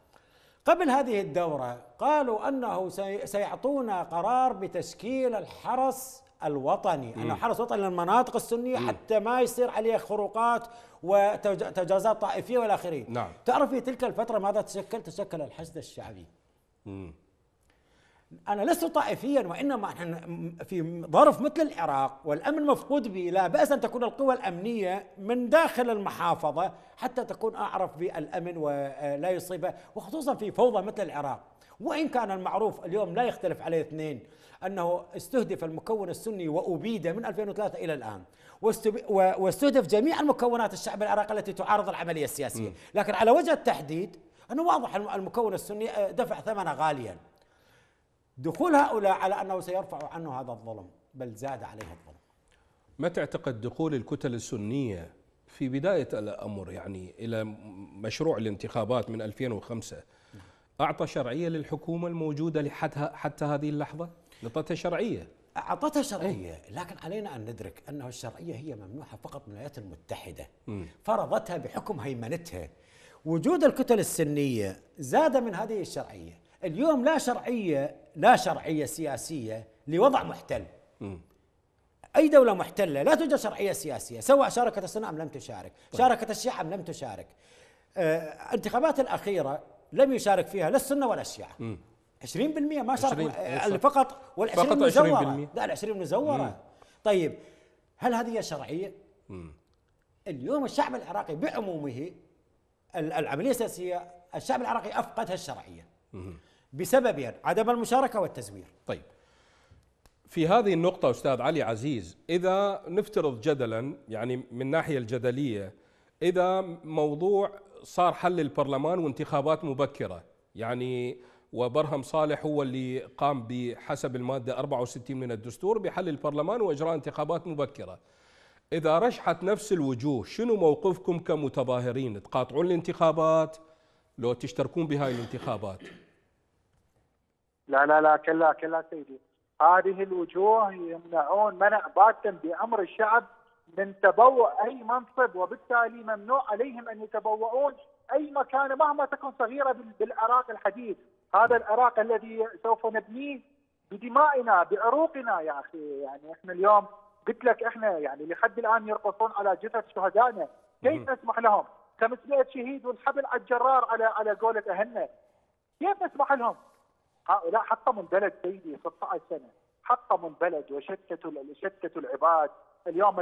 قبل هذه الدورة، قالوا أنه سيعطونا قرار بتشكيل الحرس الوطني، أنه حرس وطني للمناطق السنية حتى ما يصير عليه خروقات وتجاوزات طائفية والآخرين. تعرف في تلك الفترة ماذا تشكل؟ تشكل الحشد الشعبي. أنا لست طائفيا، وإنما في ظرف مثل العراق والأمن مفقود به، لا بأس أن تكون القوى الأمنية من داخل المحافظة حتى تكون أعرف بالأمن ولا يصيبه، وخصوصا في فوضى مثل العراق. وإن كان المعروف اليوم لا يختلف عليه اثنين أنه استهدف المكون السني وأبيد من 2003 إلى الآن، واستهدف جميع المكونات الشعب العراقي التي تعارض العملية السياسية. لكن على وجه التحديد أنه واضح المكون السني دفع ثمنه غاليا. دخول هؤلاء على أنه سيرفع عنه هذا الظلم، بل زاد عليه الظلم. ما تعتقد دخول الكتل السنية في بداية الأمر يعني إلى مشروع الانتخابات من 2005 أعطى شرعية للحكومة الموجودة حتى هذه اللحظة؟ أعطتها شرعية. أعطتها شرعية، لكن علينا أن ندرك أنه الشرعية هي ممنوحة فقط من الولايات المتحدة. فرضتها بحكم هيمنتها، وجود الكتل السنية زاد من هذه الشرعية. اليوم لا شرعية سياسية لوضع محتل. أي دولة محتلة لا توجد شرعية سياسية، سواء شاركت السنة أم لم تشارك، شاركت الشيعة أم لم تشارك. الانتخابات الأخيرة لم يشارك فيها لا السنة ولا الشيعة. 20% ما شاركوا فقط، والعشرين مزورة، لا العشرين مزورة. طيب هل هذه شرعية؟ اليوم الشعب العراقي بعمومه، العملية السياسية الشعب العراقي أفقدها الشرعية بسببين: عدم المشاركة والتزوير. طيب في هذه النقطة أستاذ علي عزيز، إذا نفترض جدلا يعني من ناحية الجدلية، إذا موضوع صار حل البرلمان وانتخابات مبكرة يعني، وبرهم صالح هو اللي قام بحسب المادة 64 من الدستور بحل البرلمان وإجراء انتخابات مبكرة، إذا رشحت نفس الوجوه شنو موقفكم كمتظاهرين؟ تقاطعون الانتخابات لو تشتركون بهاي الانتخابات؟ لا لا لا، كلا كلا سيدي، هذه الوجوه يمنعون منع باتا بأمر الشعب من تبوء أي منصب، وبالتالي ممنوع عليهم أن يتبوؤون أي مكان مهما تكون صغيرة بالعراق الحديث. هذا العراق الذي سوف نبنيه بدمائنا بعروقنا يا أخي. يعني إحنا اليوم قلت لك إحنا يعني لحد الآن يرقصون على جثث شهدائنا، كيف نسمح لهم؟ 500 شهيد والحبل على الجرار على قولة أهلنا، كيف نسمح لهم؟ هؤلاء حطموا البلد سيدي 16 سنة، حطموا البلد وشتتوا العباد. اليوم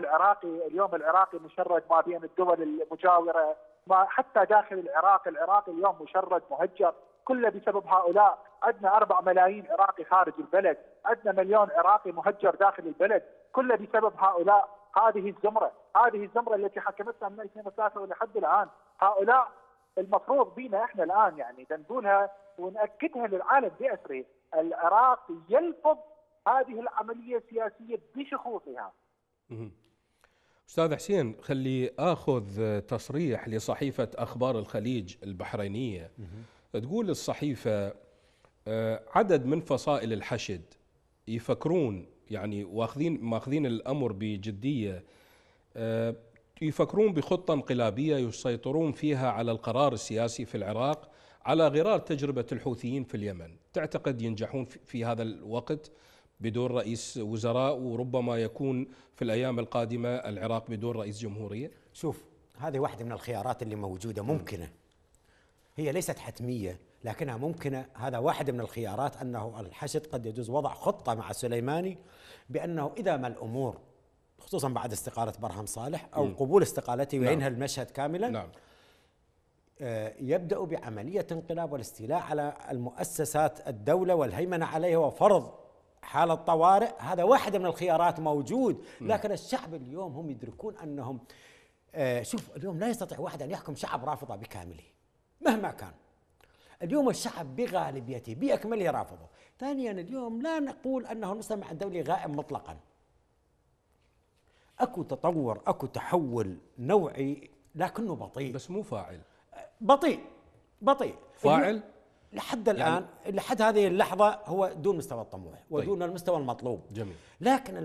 العراقي مشرد ما بين الدول المجاورة، ما حتى داخل العراق اليوم مشرد مهجر، كله بسبب هؤلاء. عندنا 4 ملايين عراقي خارج البلد، عندنا 1 مليون عراقي مهجر داخل البلد، كله بسبب هؤلاء. هذه الزمرة التي حكمتنا من 2003 ولحد الآن. هؤلاء المفروض بينا احنا الآن يعني نقولها ونأكدها للعالم بأسره، العراق يلفظ هذه العملية السياسية بشخوصها. أستاذ حسين، خلي آخذ تصريح لصحيفة أخبار الخليج البحرينية. تقول الصحيفة عدد من فصائل الحشد يفكرون يعني ماخذين الأمر بجدية، يفكرون بخطة انقلابية يسيطرون فيها على القرار السياسي في العراق على غرار تجربة الحوثيين في اليمن. تعتقد ينجحون في هذا الوقت بدون رئيس وزراء، وربما يكون في الأيام القادمة العراق بدون رئيس جمهورية؟ شوف، هذه واحدة من الخيارات اللي موجودة ممكنة، هي ليست حتمية لكنها ممكنة. هذا واحد من الخيارات، أنه الحشد قد يجوز وضع خطة مع سليماني بأنه إذا ما الأمور، خصوصا بعد استقالة برهم صالح أو قبول استقالته وينهى المشهد كاملا، يبدأ بعملية انقلاب والاستيلاء على المؤسسات الدولة والهيمنة عليها وفرض حالة طوارئ. هذا واحدة من الخيارات موجود، لكن الشعب اليوم هم يدركون أنهم شوف، اليوم لا يستطيع واحد أن يحكم شعب رافضة بكامله مهما كان. اليوم الشعب بغالبيته بأكمله رافضه. ثانيا، اليوم لا نقول أنه المجتمع الدولي غائب مطلقا، أكو تطور، أكو تحول نوعي لكنه بطيء. بس مو فاعل، بطيء فاعل لحد الآن يعني لحد هذه اللحظة هو دون مستوى الطموح ودون المستوى المطلوب. جميل. لكن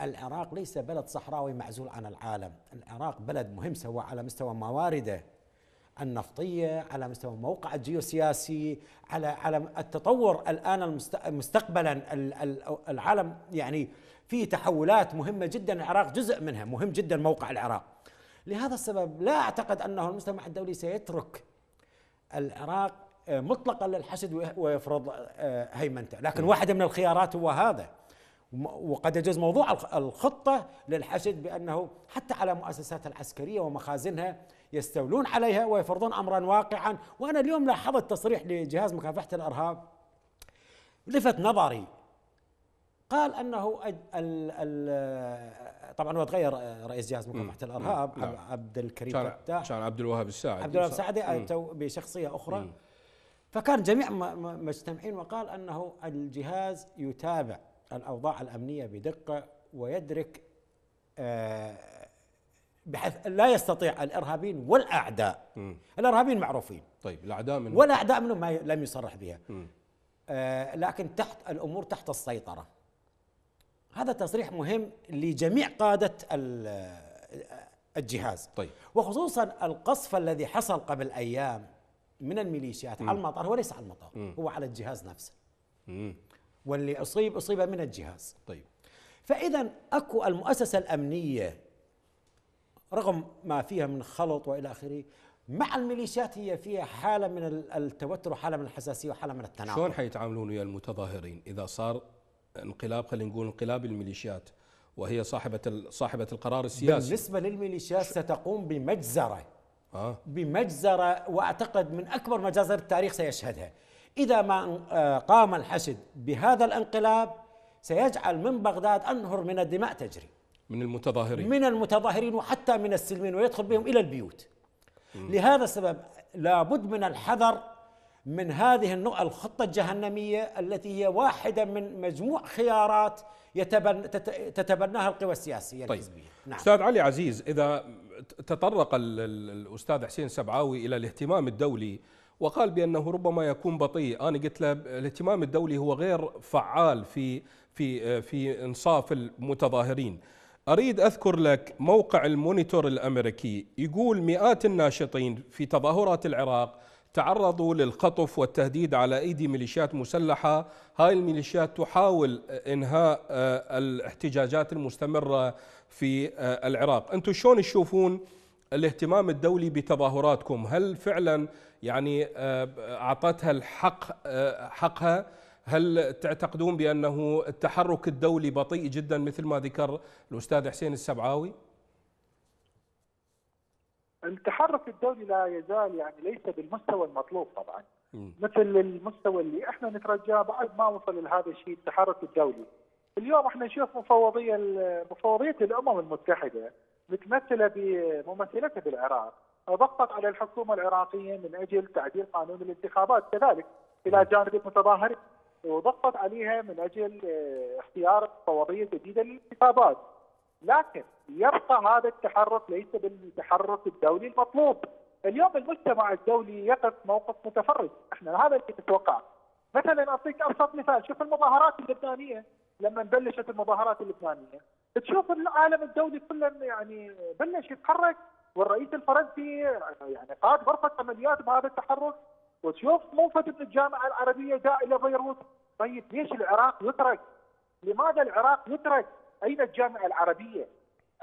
العراق ليس بلد صحراوي معزول عن العالم. العراق بلد مهم، سواء على مستوى موارده النفطية، على مستوى موقع الجيوسياسي، على التطور الآن مستقبلا. العالم يعني فيه تحولات مهمة جدا، العراق جزء منها، مهم جدا موقع العراق. لهذا السبب لا أعتقد أنه المجتمع الدولي سيترك العراق مطلقا للحشد ويفرض هيمنته، لكن واحدة من الخيارات هو هذا. وقد يجوز موضوع الخطة للحشد بأنه حتى على مؤسسات العسكرية ومخازنها يستولون عليها ويفرضون أمرا واقعا. وأنا اليوم لاحظت تصريح لجهاز مكافحة الارهاب لفت نظري، قال أنه طبعا هو تغير رئيس جهاز مكافحة الارهاب، عبد الكريم فتاح، كان عبد الوهاب الساعدي، بشخصية أخرى. فكان جميع مجتمعين، وقال أنه الجهاز يتابع الأوضاع الأمنية بدقة ويدرك بحيث لا يستطيع الإرهابيين والأعداء. الإرهابيين معروفين، طيب الأعداء منهم، والأعداء منهم ما لم يصرح بها، لكن تحت الأمور تحت السيطرة. هذا تصريح مهم لجميع قادة الجهاز. طيب. وخصوصا القصف الذي حصل قبل أيام من الميليشيات على المطار، هو ليس على المطار، هو على الجهاز نفسه، واللي أصيب من الجهاز. طيب. فإذا أكو المؤسسة الأمنية رغم ما فيها من خلط وإلى آخره مع الميليشيات هي فيها حالة من التوتر وحالة من الحساسية وحالة من التناقض. شلون حيتعاملون ويا المتظاهرين إذا صار انقلاب، خلينا نقول انقلاب الميليشيات وهي صاحبة القرار السياسي؟ بالنسبة للميليشيات ستقوم بمجزرة وأعتقد من أكبر مجازر التاريخ سيشهدها. إذا ما قام الحشد بهذا الانقلاب سيجعل من بغداد أنهر من الدماء تجري من المتظاهرين وحتى من السلمين، ويدخل بهم إلى البيوت. لهذا السبب لابد من الحذر من هذه النوع الخطة الجهنمية التي هي واحدة من مجموع خيارات تتبناها القوى السياسية الحزبية. نعم. أستاذ علي عزيز، إذا تطرق الأستاذ حسين السبعاوي إلى الاهتمام الدولي وقال بأنه ربما يكون بطيء، أنا قلت له الاهتمام الدولي هو غير فعال في في في إنصاف المتظاهرين. أريد أذكر لك موقع المونيتور الأمريكي يقول مئات الناشطين في تظاهرات العراق تعرضوا للخطف والتهديد على أيدي ميليشيات مسلحة. هاي الميليشيات تحاول إنهاء الاحتجاجات المستمرة في العراق. أنتم شلون تشوفون الاهتمام الدولي بتظاهراتكم؟ هل فعلا يعني أعطتها الحق حقها؟ هل تعتقدون بأنه التحرك الدولي بطيء جدا مثل ما ذكر الأستاذ حسين السبعاوي؟ التحرك الدولي لا يزال يعني ليس بالمستوى المطلوب طبعا، مثل المستوى اللي احنا نترجاه. بعد ما وصل لهذا الشيء التحرك الدولي، اليوم احنا نشوف مفوضية الأمم المتحدة متمثلة بممثلتها بالعراق ضغطت على الحكومة العراقية من أجل تعديل قانون الانتخابات كذلك إلى جانب المتظاهرين، وضغطت عليها من أجل اختيار مفوضية جديدة للانتخابات، لكن يبقى هذا التحرك ليس بالتحرك الدولي المطلوب. اليوم المجتمع الدولي يقف موقف متفرج، احنا هذا اللي نتوقع. مثلا اعطيك ابسط مثال، شوف المظاهرات اللبنانيه، لما بلشت المظاهرات اللبنانيه تشوف العالم الدولي كله يعني بلش يتحرك، والرئيس الفرنسي يعني قاد غرفه عمليات بهذا التحرك، وتشوف منفذ من الجامعه العربيه جاء الى بيروت. طيب ليش العراق يترك؟ لماذا العراق يترك؟ أين الجامعة العربية؟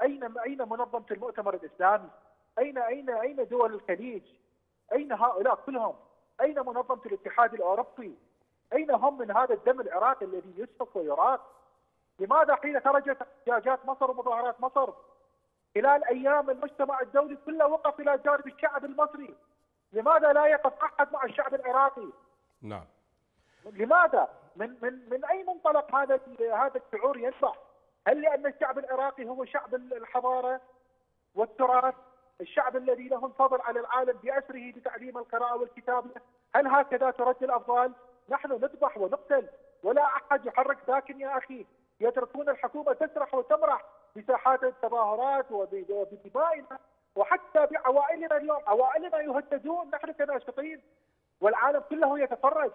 أين منظمة المؤتمر الإسلامي؟ أين دول الخليج؟ أين هؤلاء كلهم؟ أين منظمة الاتحاد الأوروبي؟ أين هم من هذا الدم العراقي الذي يسفك ويراق؟ لماذا حين خرجت احتجاجات مصر ومظاهرات مصر؟ خلال أيام المجتمع الدولي كله وقف إلى جانب الشعب المصري، لماذا لا يقف أحد مع الشعب العراقي؟ نعم. لماذا؟ من أي منطلق هذا الشعور ينبع؟ هل لأن الشعب العراقي هو شعب الحضارة والتراث، الشعب الذي له الفضل على العالم بأسره بتعليم القراءة والكتابة؟ هل هكذا ترد الأفضال؟ نحن نذبح ونقتل ولا أحد يحرك ساكن يا أخي، يتركون الحكومة تسرح وتمرح بساحات التظاهرات وبدمائنا وحتى بعوائلنا. اليوم عوائلنا يهددون نحن كناشطين والعالم كله يتفرج.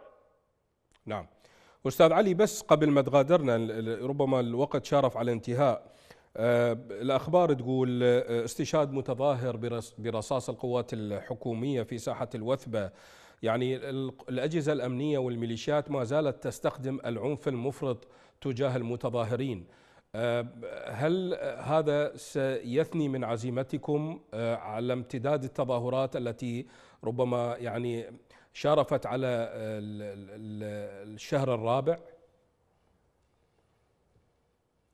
نعم. أستاذ علي، بس قبل ما تغادرنا ربما الوقت شارف على انتهاء، الأخبار تقول استشهاد متظاهر برصاص القوات الحكومية في ساحة الوثبة. يعني الأجهزة الأمنية والميليشيات ما زالت تستخدم العنف المفرط تجاه المتظاهرين. هل هذا سيثني من عزيمتكم على امتداد التظاهرات التي ربما يعني شارفت على الشهر الرابع؟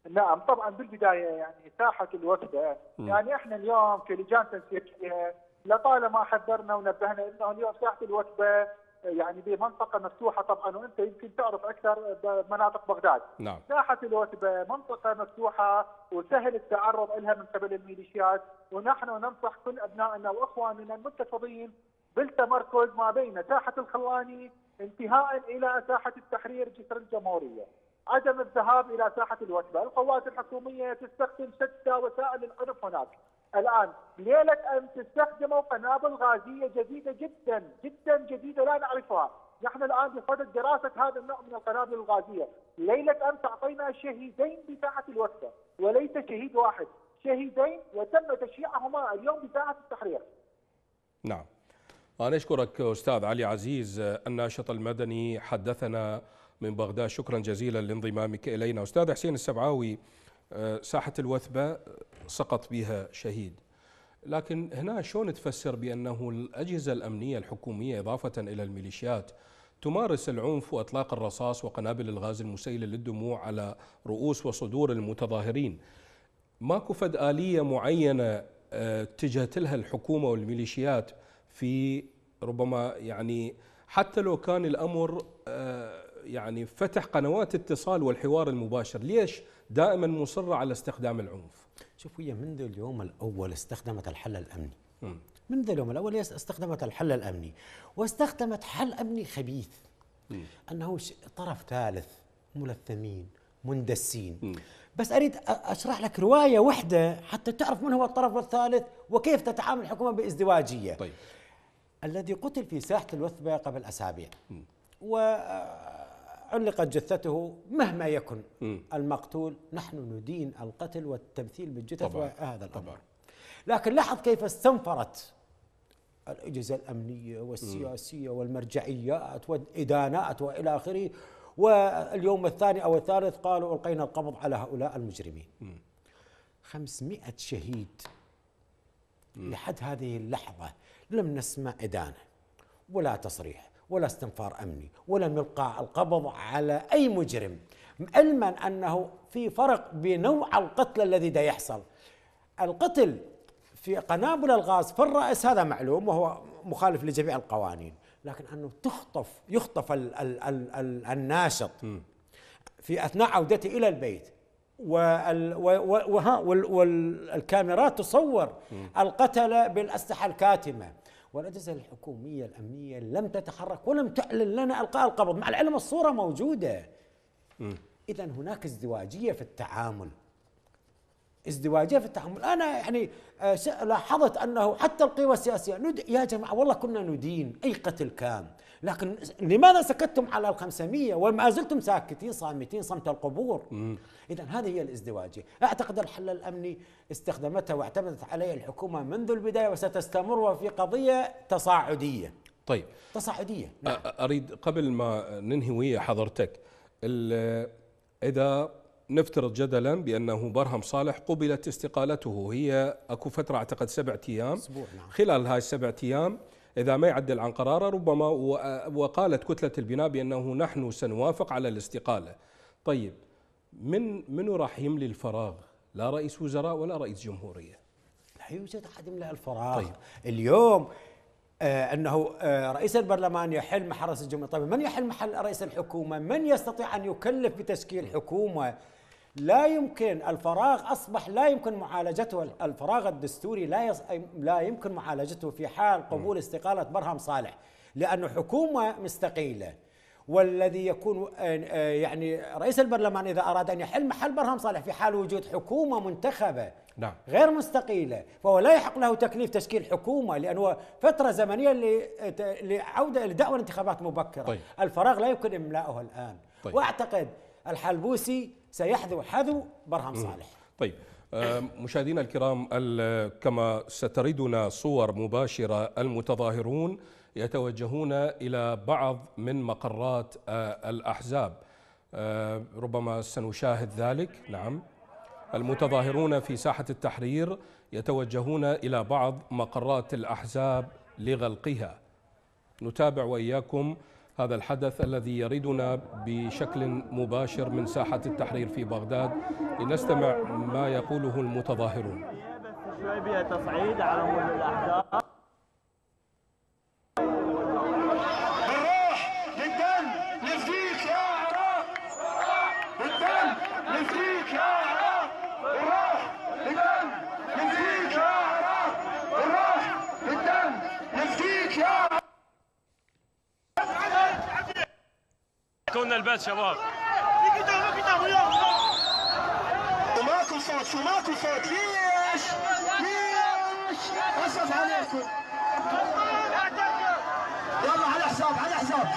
نعم طبعا. بالبدايه يعني ساحه الوثبه، يعني احنا اليوم كلجان تنسيقيه لطالما حذرنا ونبهنا انه اليوم ساحه الوثبه يعني بمنطقه مفتوحه طبعا، وانت يمكن تعرف اكثر بمناطق بغداد. نعم. ساحه الوثبه منطقه مفتوحه وسهل التعرض لها من قبل الميليشيات، ونحن ننصح كل ابنائنا واخواننا المتفضين بالتمركز ما بين ساحة الخلاني انتهاء إلى ساحة التحرير جسر الجمهورية، عدم الذهاب إلى ساحة الوثبة. القوات الحكومية تستخدم شتى وسائل العنف هناك الآن. ليلة أن تستخدموا قنابل غازية جديدة جدا جدا جديدة لا نعرفها، نحن الآن بصدد دراسة هذا النوع من القنابل الغازية. ليلة أن تعطينا شهيدين بساحة الوثبة وليس شهيد واحد، شهيدين يتم تشييعهما اليوم بساعة التحرير. نعم. أنا أشكرك أستاذ علي عزيز الناشط المدني، حدثنا من بغداد. شكرا جزيلا لانضمامك إلينا. أستاذ حسين السبعاوي، ساحة الوثبة سقط بها شهيد، لكن هنا شلون تفسر بأنه الأجهزة الأمنية الحكومية إضافة إلى الميليشيات تمارس العنف وإطلاق الرصاص وقنابل الغاز المسيلة للدموع على رؤوس وصدور المتظاهرين؟ ماكو فد آلية معينة اتجهت لها الحكومة والميليشيات في ربما يعني حتى لو كان الأمر يعني فتح قنوات اتصال والحوار المباشر، ليش دائما مصرة على استخدام العنف؟ شوف، هي منذ اليوم الأول استخدمت الحل الأمني. منذ اليوم الأول استخدمت الحل الأمني، واستخدمت حل أمني خبيث. أنه طرف ثالث، ملثمين، مندسين. بس أريد أشرح لك رواية واحدة حتى تعرف من هو الطرف الثالث وكيف تتعامل الحكومة بازدواجية. طيب. الذي قتل في ساحة الوثبة قبل أسابيع وعلقت جثته، مهما يكن المقتول نحن ندين القتل والتمثيل بالجثث وهذا الأمر. طبعا. لكن لاحظ كيف استنفرت الأجهزة الأمنية والسياسية والمرجعيات والإدانات وإلى آخره، واليوم الثاني أو الثالث قالوا ألقينا القبض على هؤلاء المجرمين. 500 شهيد لحد هذه اللحظة لم نسمع إدانة ولا تصريح ولا استنفار أمني ولم يلقى القبض على أي مجرم، علما أنه في فرق بنوع القتل الذي دا يحصل. القتل في قنابل الغاز في الرأس هذا معلوم وهو مخالف لجميع القوانين، لكن أنه يخطف الناشط في أثناء عودته إلى البيت والكاميرات تصور القتلة بالأسلحة الكاتمة، والأجهزة الحكومية الأمنية لم تتحرك ولم تعلن لنا ألقاء القبض، مع العلم الصورة موجودة. إذا هناك ازدواجية في التعامل، ازدواجية في التعامل. أنا يعني لاحظت أنه حتى القوى السياسية يا جماعة والله كنا ندين أي قتل كان، لكن لماذا سكتتم على ال500 وما زلتم ساكتين صامتين صمت القبور؟ إذا هذه هي الازدواجية. أعتقد الحل الأمني استخدمته واعتمدت عليه الحكومة منذ البداية وستستمر، وفي قضية تصاعدية. طيب، تصاعدية. نعم. أريد قبل ما ننهي ويا حضرتك، إذا نفترض جدلا بأنه برهم صالح قبلت استقالته، هي أكو فترة أعتقد 7 أيام، خلال هاي 7 أيام إذا ما يعدل عن قراره ربما، وقالت كتلة البناء بأنه نحن سنوافق على الاستقالة. طيب، منو راح يملي الفراغ؟ لا رئيس وزراء ولا رئيس جمهورية، لا يوجد أحد يملأ الفراغ. طيب. اليوم أنه رئيس البرلمان يحل محل رئيس الجمهورية، طيب من يحل محل رئيس الحكومة؟ من يستطيع أن يكلف بتشكيل حكومة؟ لا يمكن، الفراغ أصبح لا يمكن معالجته، الفراغ الدستوري لا يمكن معالجته في حال قبول استقالة برهم صالح، لأنه حكومة مستقيلة، والذي يكون يعني رئيس البرلمان إذا أراد أن يحل محل برهم صالح في حال وجود حكومة منتخبة غير مستقيلة، فهو لا يحق له تكليف تشكيل حكومة، لأنه فترة زمنية لعودة لدعوة انتخابات مبكرة. طيب. الفراغ لا يمكن إملاؤه الآن. طيب. وأعتقد الحلبوسي سيحذو حذو برهم صالح. طيب، مشاهدينا الكرام، كما ستردنا صور مباشرة، المتظاهرون يتوجهون إلى بعض من مقرات الأحزاب، ربما سنشاهد ذلك. نعم، المتظاهرون في ساحة التحرير يتوجهون إلى بعض مقرات الأحزاب لغلقها. نتابع وإياكم هذا الحدث الذي يريدنا بشكل مباشر من ساحة التحرير في بغداد، لنستمع ما يقوله المتظاهرون. شوية تصعيد على أمور الأحزاب. كنا البيت شباب. وماكو صوت، شو ماكو صوت؟ ليش؟ ليش؟ اسف عليكم. يلا على الحساب، على الحساب.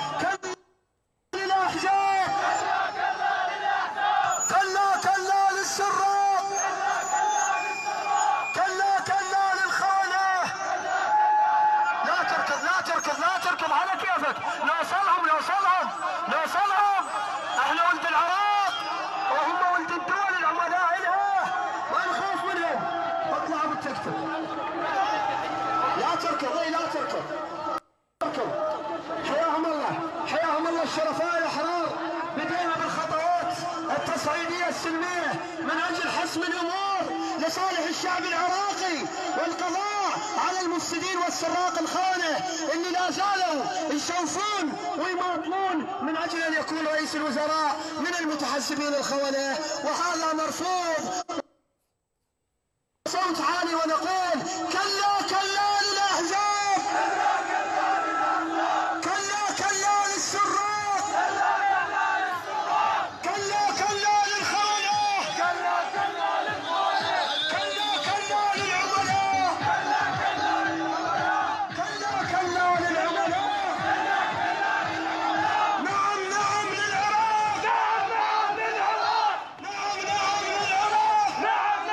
كلا للاحزاب. كلا كلا للشراب. كلا كلا للشراب. تركض، لا تركض، اي لا تركض، تركض. حياهم الله، حياهم الله الشرفاء الاحرار. بدينا بالخطوات التصعيديه السلميه من اجل حسم الامور لصالح الشعب العراقي والقضاء على المفسدين والسراق الخانه اللي لا زالوا يشوفون ويماطلون من اجل ان يكون رئيس الوزراء من المتحزبين الخونه، وهذا مرفوض. صوت عالي ونقول كلا كلا للاحزاب، كلا كلا للسراق، كلا كلا للخونه، كلا كلا للخونه، كلا كلا للعملاء، كلا كلا للعملاء، كلا كلا للعملاء. نعم نعم للعراق، نعم نعم للعراق، نعم نعم للعراق، نعم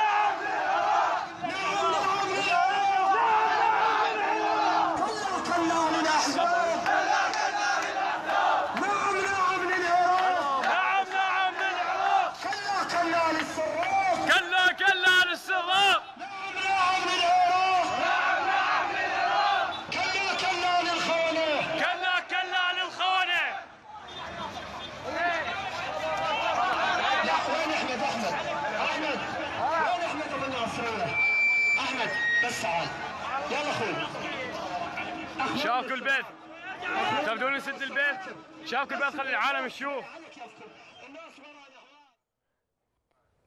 نعم للعراق، نعم نعم للعراق، كلا كلا للاحزاب، كلا كلا للاحزاب، نعم نعم للعراق، نعم نعم للعراق، كلا كلا للسراق، كلا كلا للسراق، نعم نعم للعراق، نعم نعم للعراق، كلا كلا للخونه، كلا كلا للخونه. لا وين احمد؟ احمد احمد وين احمد ابن عصرانه؟ احمد بس تعال، يلا اخوي. شافكوا البيت، تبدون نسد البيت، شافكوا البيت، خلي العالم يشوف.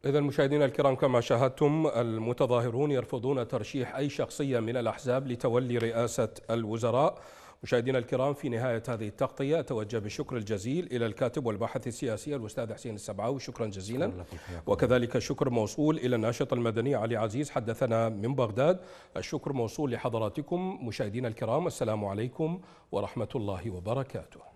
إذا مشاهدينا الكرام، كما شاهدتم المتظاهرون يرفضون ترشيح أي شخصية من الأحزاب لتولي رئاسة الوزراء. مشاهدينا الكرام، في نهاية هذه التغطية أتوجه بالشكر الجزيل إلى الكاتب والباحث السياسي الأستاذ حسين السبعاوي، شكرا جزيلا. وكذلك الشكر موصول إلى الناشط المدني علي عزيز، حدثنا من بغداد. الشكر موصول لحضراتكم مشاهدينا الكرام، السلام عليكم ورحمة الله وبركاته.